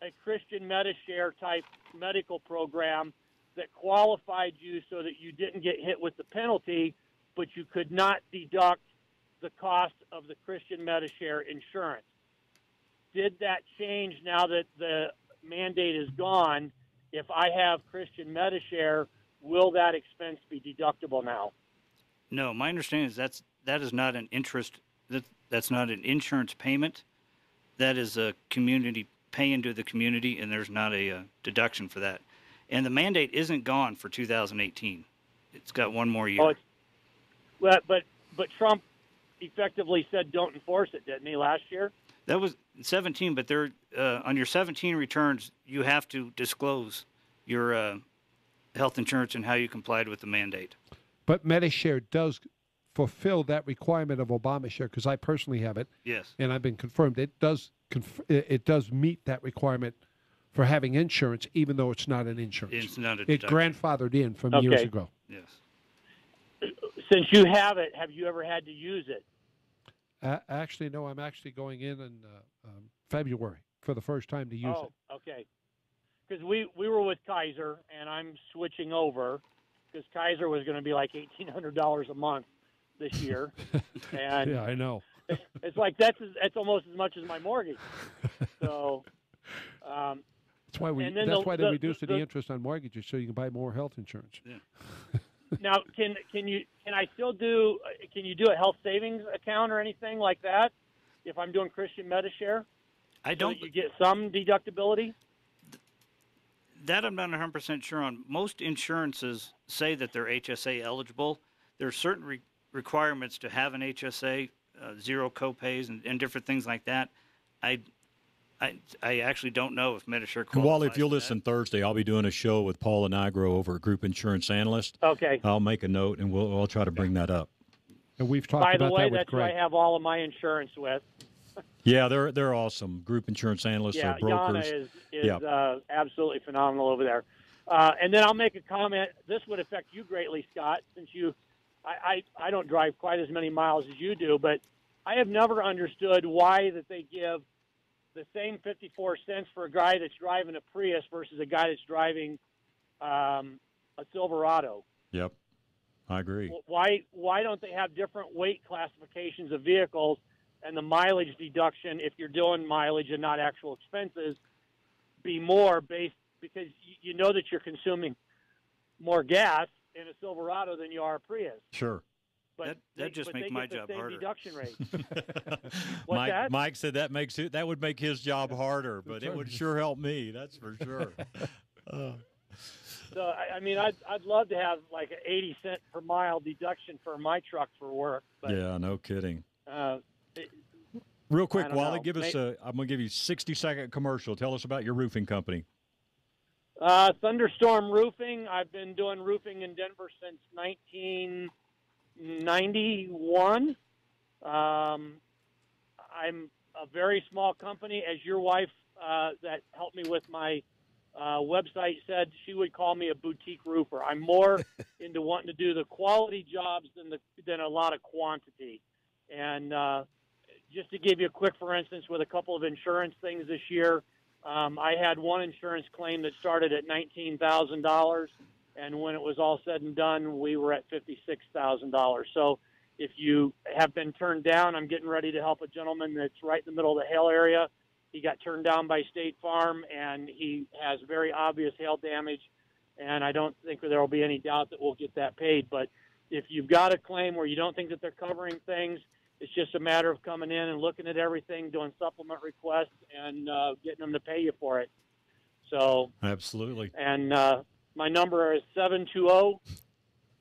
a Christian MediShare type medical program that qualified you so that you didn't get hit with the penalty, but you could not deduct the cost of the Christian MediShare insurance. Did that change now that the mandate is gone? If I have Christian MediShare, will that expense be deductible now? No, my understanding is that's, that is not an interest that That's not an insurance payment. That is a community pay into the community, and there's not a, a deduction for that. And the mandate isn't gone for two thousand eighteen. It's got one more year. Oh, it's, well, but but Trump effectively said don't enforce it, didn't he, last year? That was seventeen, but there uh, on your seventeen returns, you have to disclose your uh, health insurance and how you complied with the mandate. But MediShare does fulfill that requirement of Obamacare, because I personally have it. Yes, and I've been confirmed it does. Conf it does meet that requirement for having insurance, even though it's not an insurance. It's not a deduction. It grandfathered in from okay. years ago. Yes. Since you have it, have you ever had to use it? Uh, actually, no. I'm actually going in in uh, um, February for the first time to use oh, it. Okay. Because we we were with Kaiser, and I'm switching over because Kaiser was going to be like eighteen hundred dollars a month this year, and yeah, I know. It's like that's that's almost as much as my mortgage. So um, that's why we that's the, why they the, reduced the, the interest on mortgages so you can buy more health insurance. Yeah. Now, can can you can I still do? Can you do a health savings account or anything like that if I'm doing Christian MediShare? I don't. So you get some deductibility. That I'm not one hundred percent sure on. Most insurances say that they're H S A eligible. There are certain re requirements to have an H S A, uh, zero copays, and, and different things like that. I, I, I actually don't know if MediShare qualifies. Wally, if you'll listen Thursday, I'll be doing a show with Paul Anigro over at Group Insurance Analyst. Okay. I'll make a note, and we'll I'll try to bring that up. And we've talked about that. By the way, that's who I have all of my insurance with. Yeah, they're they're awesome. Group Insurance Analysts are brokers. Yana is is yeah. uh, absolutely phenomenal over there. Uh, and then I'll make a comment. This would affect you greatly, Scott, since you. I, I don't drive quite as many miles as you do, but I have never understood why that they give the same fifty-four cents for a guy that's driving a Prius versus a guy that's driving um, a Silverado. Yep, I agree. Why, why don't they have different weight classifications of vehicles and the mileage deduction, if you're doing mileage and not actual expenses, be more based because you know that you're consuming more gas in a Silverado than you are a Prius. Sure. But that, that they, just but makes my job same harder. Deduction rate. What's Mike, that? Mike said that makes it, that would make his job harder, but it would sure help me. That's for sure. uh. So, I, I mean, I'd, I'd love to have like an eighty cent per mile deduction for my truck for work. But, yeah, no kidding. Uh, it, Real quick, Wally, know. give us Maybe, a, I'm going to give you a sixty second commercial. Tell us about your roofing company. Uh, Thunderstorm Roofing. I've been doing roofing in Denver since nineteen ninety-one. Um, I'm a very small company. As your wife uh, that helped me with my uh, website said, she would call me a boutique roofer. I'm more into wanting to do the quality jobs than, the, than a lot of quantity. And uh, just to give you a quick, for instance, with a couple of insurance things this year, Um, I had one insurance claim that started at nineteen thousand dollars, and when it was all said and done, we were at fifty-six thousand dollars. So if you have been turned down, I'm getting ready to help a gentleman that's right in the middle of the hail area. He got turned down by State Farm, and he has very obvious hail damage, and I don't think there will be any doubt that we'll get that paid. But if you've got a claim where you don't think that they're covering things, it's just a matter of coming in and looking at everything, doing supplement requests, and uh, getting them to pay you for it. So absolutely. And uh, my number is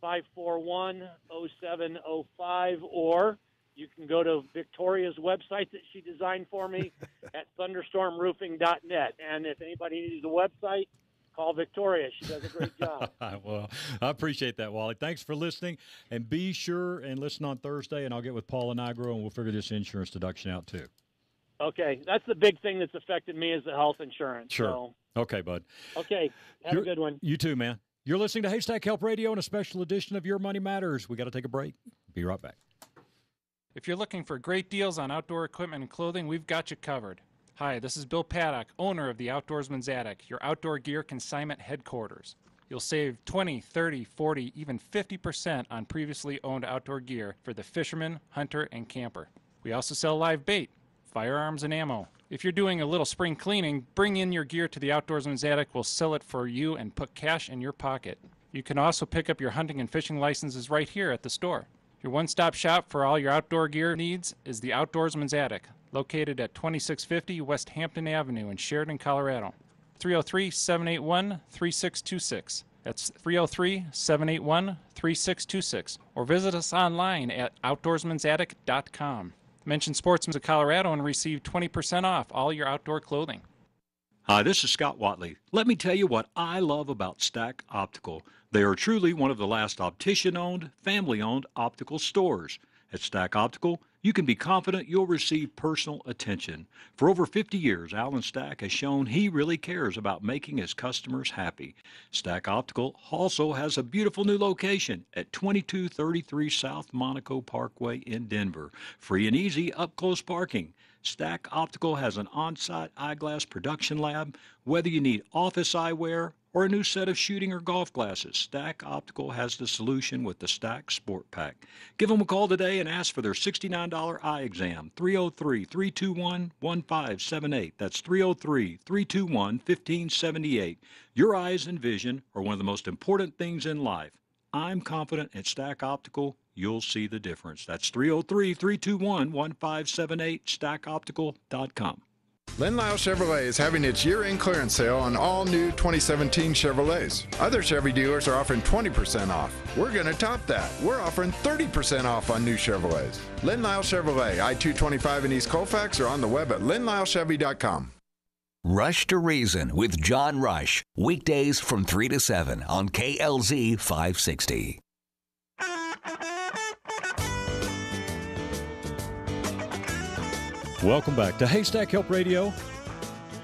five four one, oh seven oh five, or you can go to Victoria's website that she designed for me at thunderstorm roofing dot net. And if anybody needs a website, call Victoria. She does a great job. Well, I appreciate that, Wally. Thanks for listening. And be sure and listen on Thursday, and I'll get with Paul and Nigro, and we'll figure this insurance deduction out too. Okay. That's the big thing that's affected me is the health insurance. Sure. So. Okay, bud. Okay. Have You're, a good one. You too, man. You're listening to Haystack Help Radio and a special edition of Your Money Matters. We got to take a break. Be right back. If you're looking for great deals on outdoor equipment and clothing, we've got you covered. Hi, this is Bill Paddock, owner of the Outdoorsman's Attic, your outdoor gear consignment headquarters. You'll save twenty, thirty, forty, even fifty percent on previously owned outdoor gear for the fisherman, hunter, and camper. We also sell live bait, firearms, and ammo. If you're doing a little spring cleaning, bring in your gear to the Outdoorsman's Attic. We'll sell it for you and put cash in your pocket. You can also pick up your hunting and fishing licenses right here at the store. Your one-stop shop for all your outdoor gear needs is the Outdoorsman's Attic, located at twenty-six fifty West Hampton Avenue in Sheridan, Colorado. three oh three, seven eight one, three six two six. That's three oh three, seven eight one, three six two six. Or visit us online at outdoorsman's attic dot com. Mention Sportsman of Colorado and receive twenty percent off all your outdoor clothing. Hi, this is Scott Whatley. Let me tell you what I love about Stack Optical. They are truly one of the last optician-owned, family-owned optical stores. At Stack Optical, you can be confident you'll receive personal attention. For over fifty years, Alan Stack has shown he really cares about making his customers happy. Stack Optical also has a beautiful new location at twenty-two thirty-three South Monaco Parkway in Denver. Free and easy up-close parking. Stack Optical has an on-site eyeglass production lab. Whether you need office eyewear or a new set of shooting or golf glasses, Stack Optical has the solution with the Stack Sport Pack. Give them a call today and ask for their sixty-nine dollars eye exam, three oh three, three two one, one five seven eight. That's three oh three, three two one, one five seven eight. Your eyes and vision are one of the most important things in life. I'm confident at Stack Optical, you'll see the difference. That's three oh three, three two one, one five seven eight, stack optical dot com. Lynn Lyle Chevrolet is having its year-end clearance sale on all new twenty seventeen Chevrolets. Other Chevy dealers are offering twenty percent off. We're going to top that. We're offering thirty percent off on new Chevrolets. Lynn Lyle Chevrolet, I two twenty-five in East Colfax, or on the web at lynn lyle chevy dot com. Rush to Reason with John Rush, weekdays from three to seven on K L Z five sixty. Welcome back to Haystack Help Radio.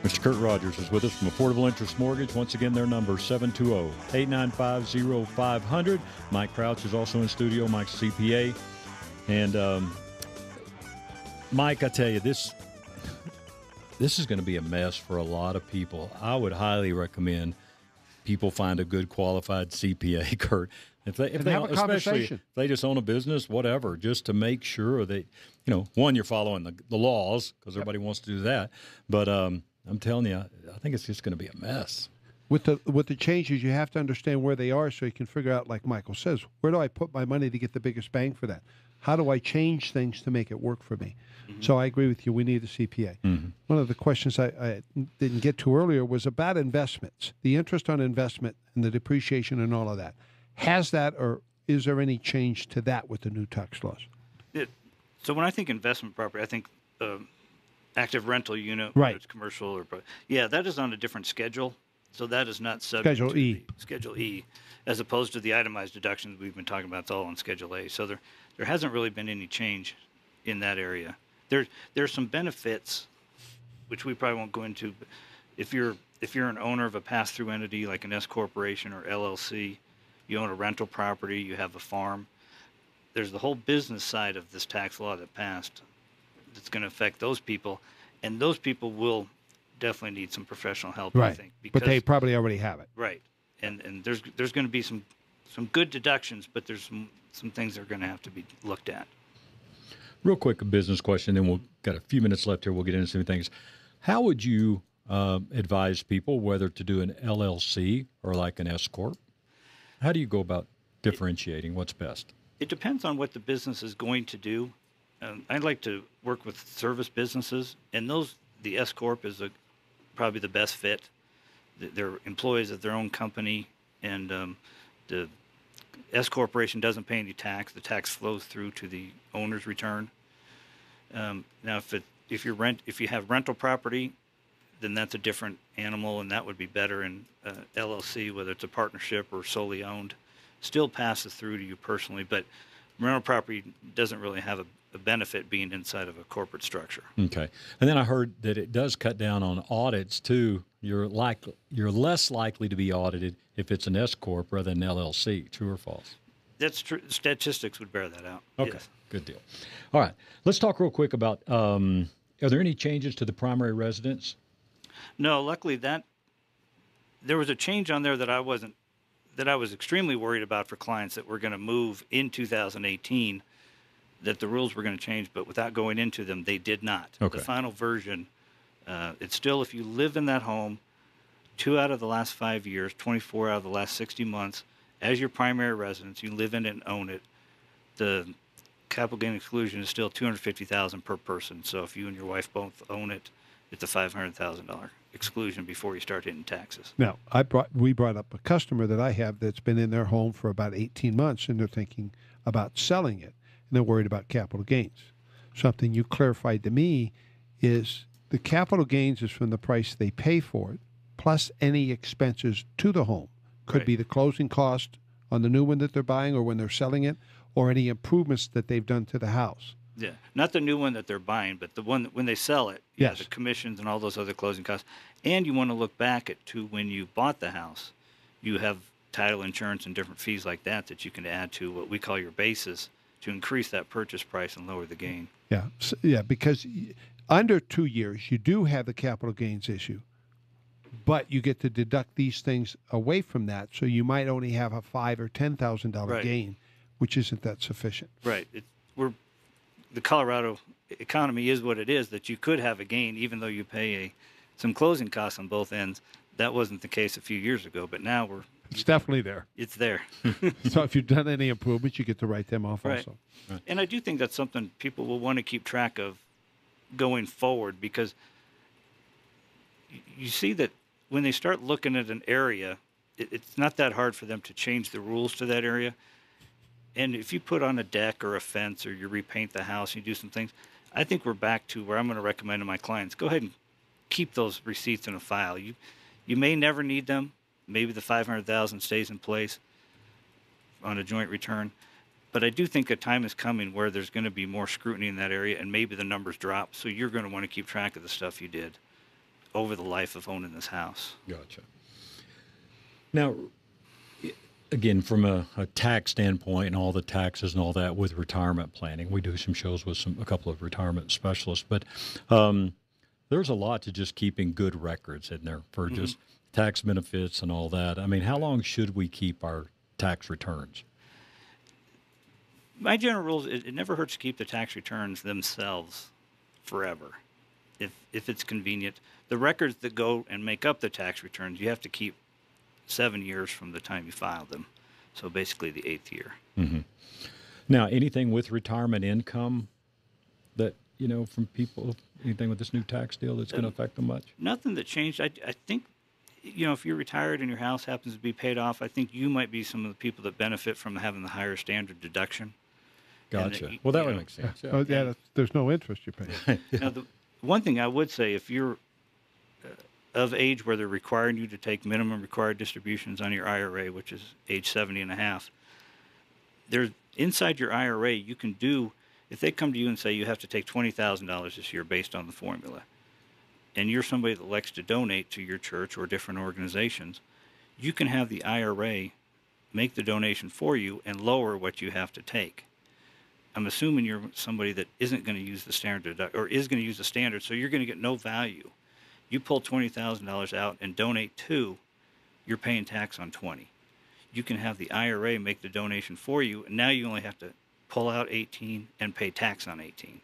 Mister Kurt Rogers is with us from Affordable Interest Mortgage. Once again, their number is seven two zero, eight nine five, zero five zero zero. Mike Crouch is also in studio, Mike's C P A. And, um, Mike, I tell you, this, this is going to be a mess for a lot of people. I would highly recommend people find a good qualified C P A, Kurt. If they, if they have a conversation, if they just own a business, whatever, just to make sure that, you know, one, you're following the, the laws, because everybody wants to do that. But um, I'm telling you, I, I think it's just going to be a mess. With the with the changes, you have to understand where they are so you can figure out, like Michael says, where do I put my money to get the biggest bang for that? How do I change things to make it work for me? Mm-hmm. So I agree with you. We need a C P A. Mm-hmm. One of the questions I, I didn't get to earlier was about investments, the interest on investment and the depreciation and all of that. Has that, or is there any change to that with the new tax laws? It, so when I think investment property, I think um, active rental unit, right. Whether it's commercial or yeah, that is on a different schedule. So that is not subject Schedule to E. The, Schedule E, as opposed to the itemized deductions we've been talking about. It's all on Schedule A. So there, there hasn't really been any change in that area. There, there are some benefits, which we probably won't go into. But if you're if you're an owner of a pass-through entity like an S corporation or L L C. You own a rental property, you have a farm. There's the whole business side of this tax law that passed that's going to affect those people, and those people will definitely need some professional help, right. I think. Because, but they probably already have it. Right, and and there's there's going to be some, some good deductions, but there's some, some things that are going to have to be looked at. Real quick, a business question, then we've got a few minutes left here. We'll get into some things. How would you uh, advise people whether to do an L L C or like an S corp? How do you go about differentiating what's best? It depends on what the business is going to do. Um, I'd like to work with service businesses, and those the S corp is a, probably the best fit. They're employees of their own company, and um, the S corporation doesn't pay any tax. The tax flows through to the owner's return. Um, now, if it, if you rent, if you have rental property, then that's a different animal, and that would be better in uh, L L C, whether it's a partnership or solely owned. Still passes through to you personally, but rental property doesn't really have a, a benefit being inside of a corporate structure. Okay, and then I heard that it does cut down on audits too. You're like you're less likely to be audited if it's an S corp rather than an L L C. True or false? That's true. Statistics would bear that out. Okay, yes. Good deal. All right, let's talk real quick about. Um, are there any changes to the primary residence? No, luckily that there was a change on there that I wasn't that I was extremely worried about for clients that were going to move in two thousand eighteen, that the rules were going to change, but without going into them, they did not. Okay. The final version, uh, it's still, if you live in that home two out of the last five years, twenty-four out of the last sixty months, as your primary residence, you live in it and own it, the capital gain exclusion is still two hundred fifty thousand dollars per person. So if you and your wife both own it, it's a five hundred thousand dollars exclusion before you start hitting taxes. Now, I brought we brought up a customer that I have that's been in their home for about eighteen months, and they're thinking about selling it, and they're worried about capital gains. Something you clarified to me is the capital gains is from the price they pay for it, plus any expenses to the home. Could right. be the closing cost on the new one that they're buying or when they're selling it, or any improvements that they've done to the house. Yeah, not the new one that they're buying, but the one that when they sell it, you yes. know, the commissions and all those other closing costs. And you want to look back at to when you bought the house. You have title insurance and different fees like that that you can add to what we call your basis to increase that purchase price and lower the gain. Yeah, so, yeah, because under two years, you do have the capital gains issue, but you get to deduct these things away from that, so you might only have a five thousand dollars or ten thousand dollars right. gain, which isn't that sufficient. Right. It, we're... The Colorado economy is what it is, that you could have a gain even though you pay a, some closing costs on both ends. That wasn't the case a few years ago, but now we're... It's definitely there. It's there. So if you've done any improvements, you get to write them off right. also. Right. And I do think that's something people will want to keep track of going forward, because you see that when they start looking at an area, it, it's not that hard for them to change the rules to that area. And if you put on a deck or a fence or you repaint the house, you do some things, I think we're back to where I'm going to recommend to my clients, go ahead and keep those receipts in a file. You you may never need them. Maybe the five hundred thousand dollars stays in place on a joint return. But I do think a time is coming where there's going to be more scrutiny in that area, and maybe the numbers drop. So you're going to want to keep track of the stuff you did over the life of owning this house. Gotcha. Now, again, from a, a tax standpoint and all the taxes and all that with retirement planning, we do some shows with some a couple of retirement specialists, but um, there's a lot to just keeping good records in there for mm-hmm. just tax benefits and all that. I mean, how long should we keep our tax returns? My general rule is it, it never hurts to keep the tax returns themselves forever if, if it's convenient. The records that go and make up the tax returns, you have to keep seven years from the time you filed them, so basically the eighth year. Mm-hmm. Now, anything with retirement income that, you know, from people, anything with this new tax deal that's uh, going to affect them much? Nothing that changed. I, I think, you know, if you're retired and your house happens to be paid off, I think you might be some of the people that benefit from having the higher standard deduction. Gotcha. That you, well, that would know, make sense. Yeah. Oh, yeah, that's, there's no interest you're paying. Yeah. Now, the one thing I would say, if you're uh, of age where they're requiring you to take minimum required distributions on your I R A, which is age seventy and a half, there's inside your I R A, you can do, if they come to you and say you have to take twenty thousand dollars this year based on the formula, and you're somebody that likes to donate to your church or different organizations, you can have the I R A make the donation for you and lower what you have to take. I'm assuming you're somebody that isn't going to use the standard, or is going to use the standard, so you're going to get no value. You pull twenty thousand dollars out and donate two, you're paying tax on twenty. You can have the I R A make the donation for you, and now you only have to pull out eighteen and pay tax on eighteen.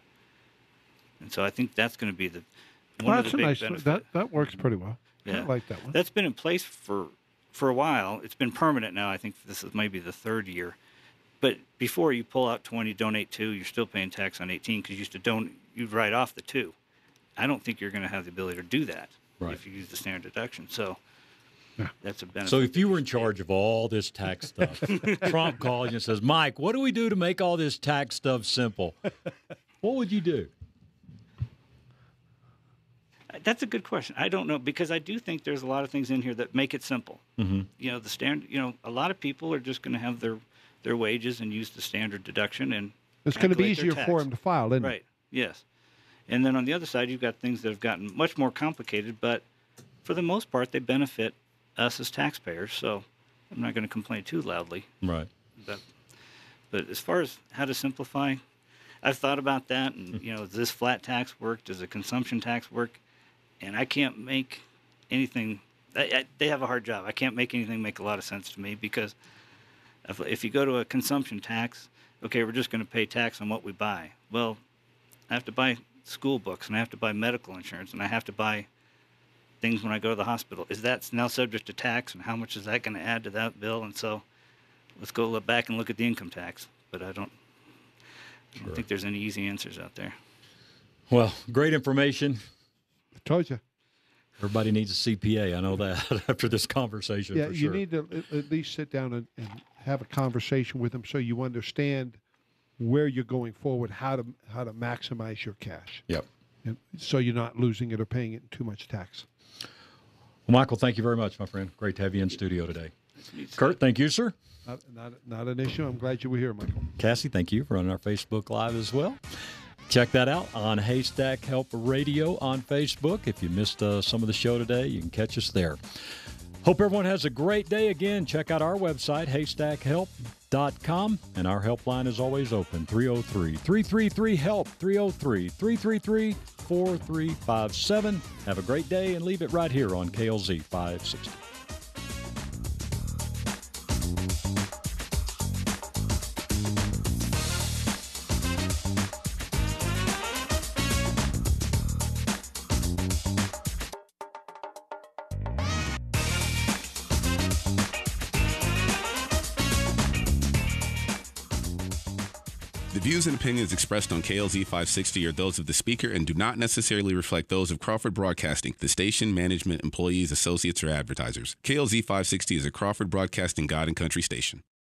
And so I think that's going to be the one well, of the big nice, benefits. That, that works pretty well. Yeah. I like that one. That's been in place for, for a while. It's been permanent now. I think this is maybe the third year. But before, you pull out twenty, donate two, you're still paying tax on eighteen because you used to don't, you'd write off the two. I don't think you're going to have the ability to do that right. if you use the standard deduction. So That's a benefit. So if you were in charge of all this tax stuff, Trump calls you and says, Mike, what do we do to make all this tax stuff simple? What would you do? That's a good question. I don't know, because I do think there's a lot of things in here that make it simple. Mm-hmm. You know, the standard, you know, a lot of people are just going to have their, their wages and use the standard deduction. And it's going to be easier for them to file, isn't it? Right, yes. And then on the other side, you've got things that have gotten much more complicated, but for the most part, they benefit us as taxpayers. So I'm not going to complain too loudly. Right. But, but as far as how to simplify, I've thought about that. And, you know, does this flat tax work? Does a consumption tax work? And I can't make anything I, I, they have a hard job. I can't make anything make a lot of sense to me, because if, if you go to a consumption tax, okay, we're just going to pay tax on what we buy. Well, I have to buy school books, and I have to buy medical insurance, and I have to buy things when I go to the hospital. Is that now subject to tax, and how much is that going to add to that bill? And so let's go look back and look at the income tax. But I don't, I don't sure. think there's any easy answers out there. Well, great information. I told you. Everybody needs a C P A. I know that after this conversation. Yeah, for sure. You need to at least sit down and, and have a conversation with them so you understand where you're going forward, how to how to maximize your cash. Yep. And so you're not losing it or paying it in too much tax. Well, Michael, thank you very much, my friend. Great to have you in studio today. Kurt, thank you, sir. Not, not, not an issue. I'm glad you were here, Michael. Cassie, thank you for running our Facebook Live as well. Check that out on Haystack Help Radio on Facebook. If you missed uh, some of the show today, you can catch us there. Hope everyone has a great day. Again, check out our website, haystack help dot com, and our helpline is always open, three oh three, three three three, HELP, three oh three, three three three, four three five seven. Have a great day, and leave it right here on K L Z five sixty. Views and opinions expressed on K L Z five sixty are those of the speaker and do not necessarily reflect those of Crawford Broadcasting, the station, management, employees, associates, or advertisers. K L Z five sixty is a Crawford Broadcasting God and Country station.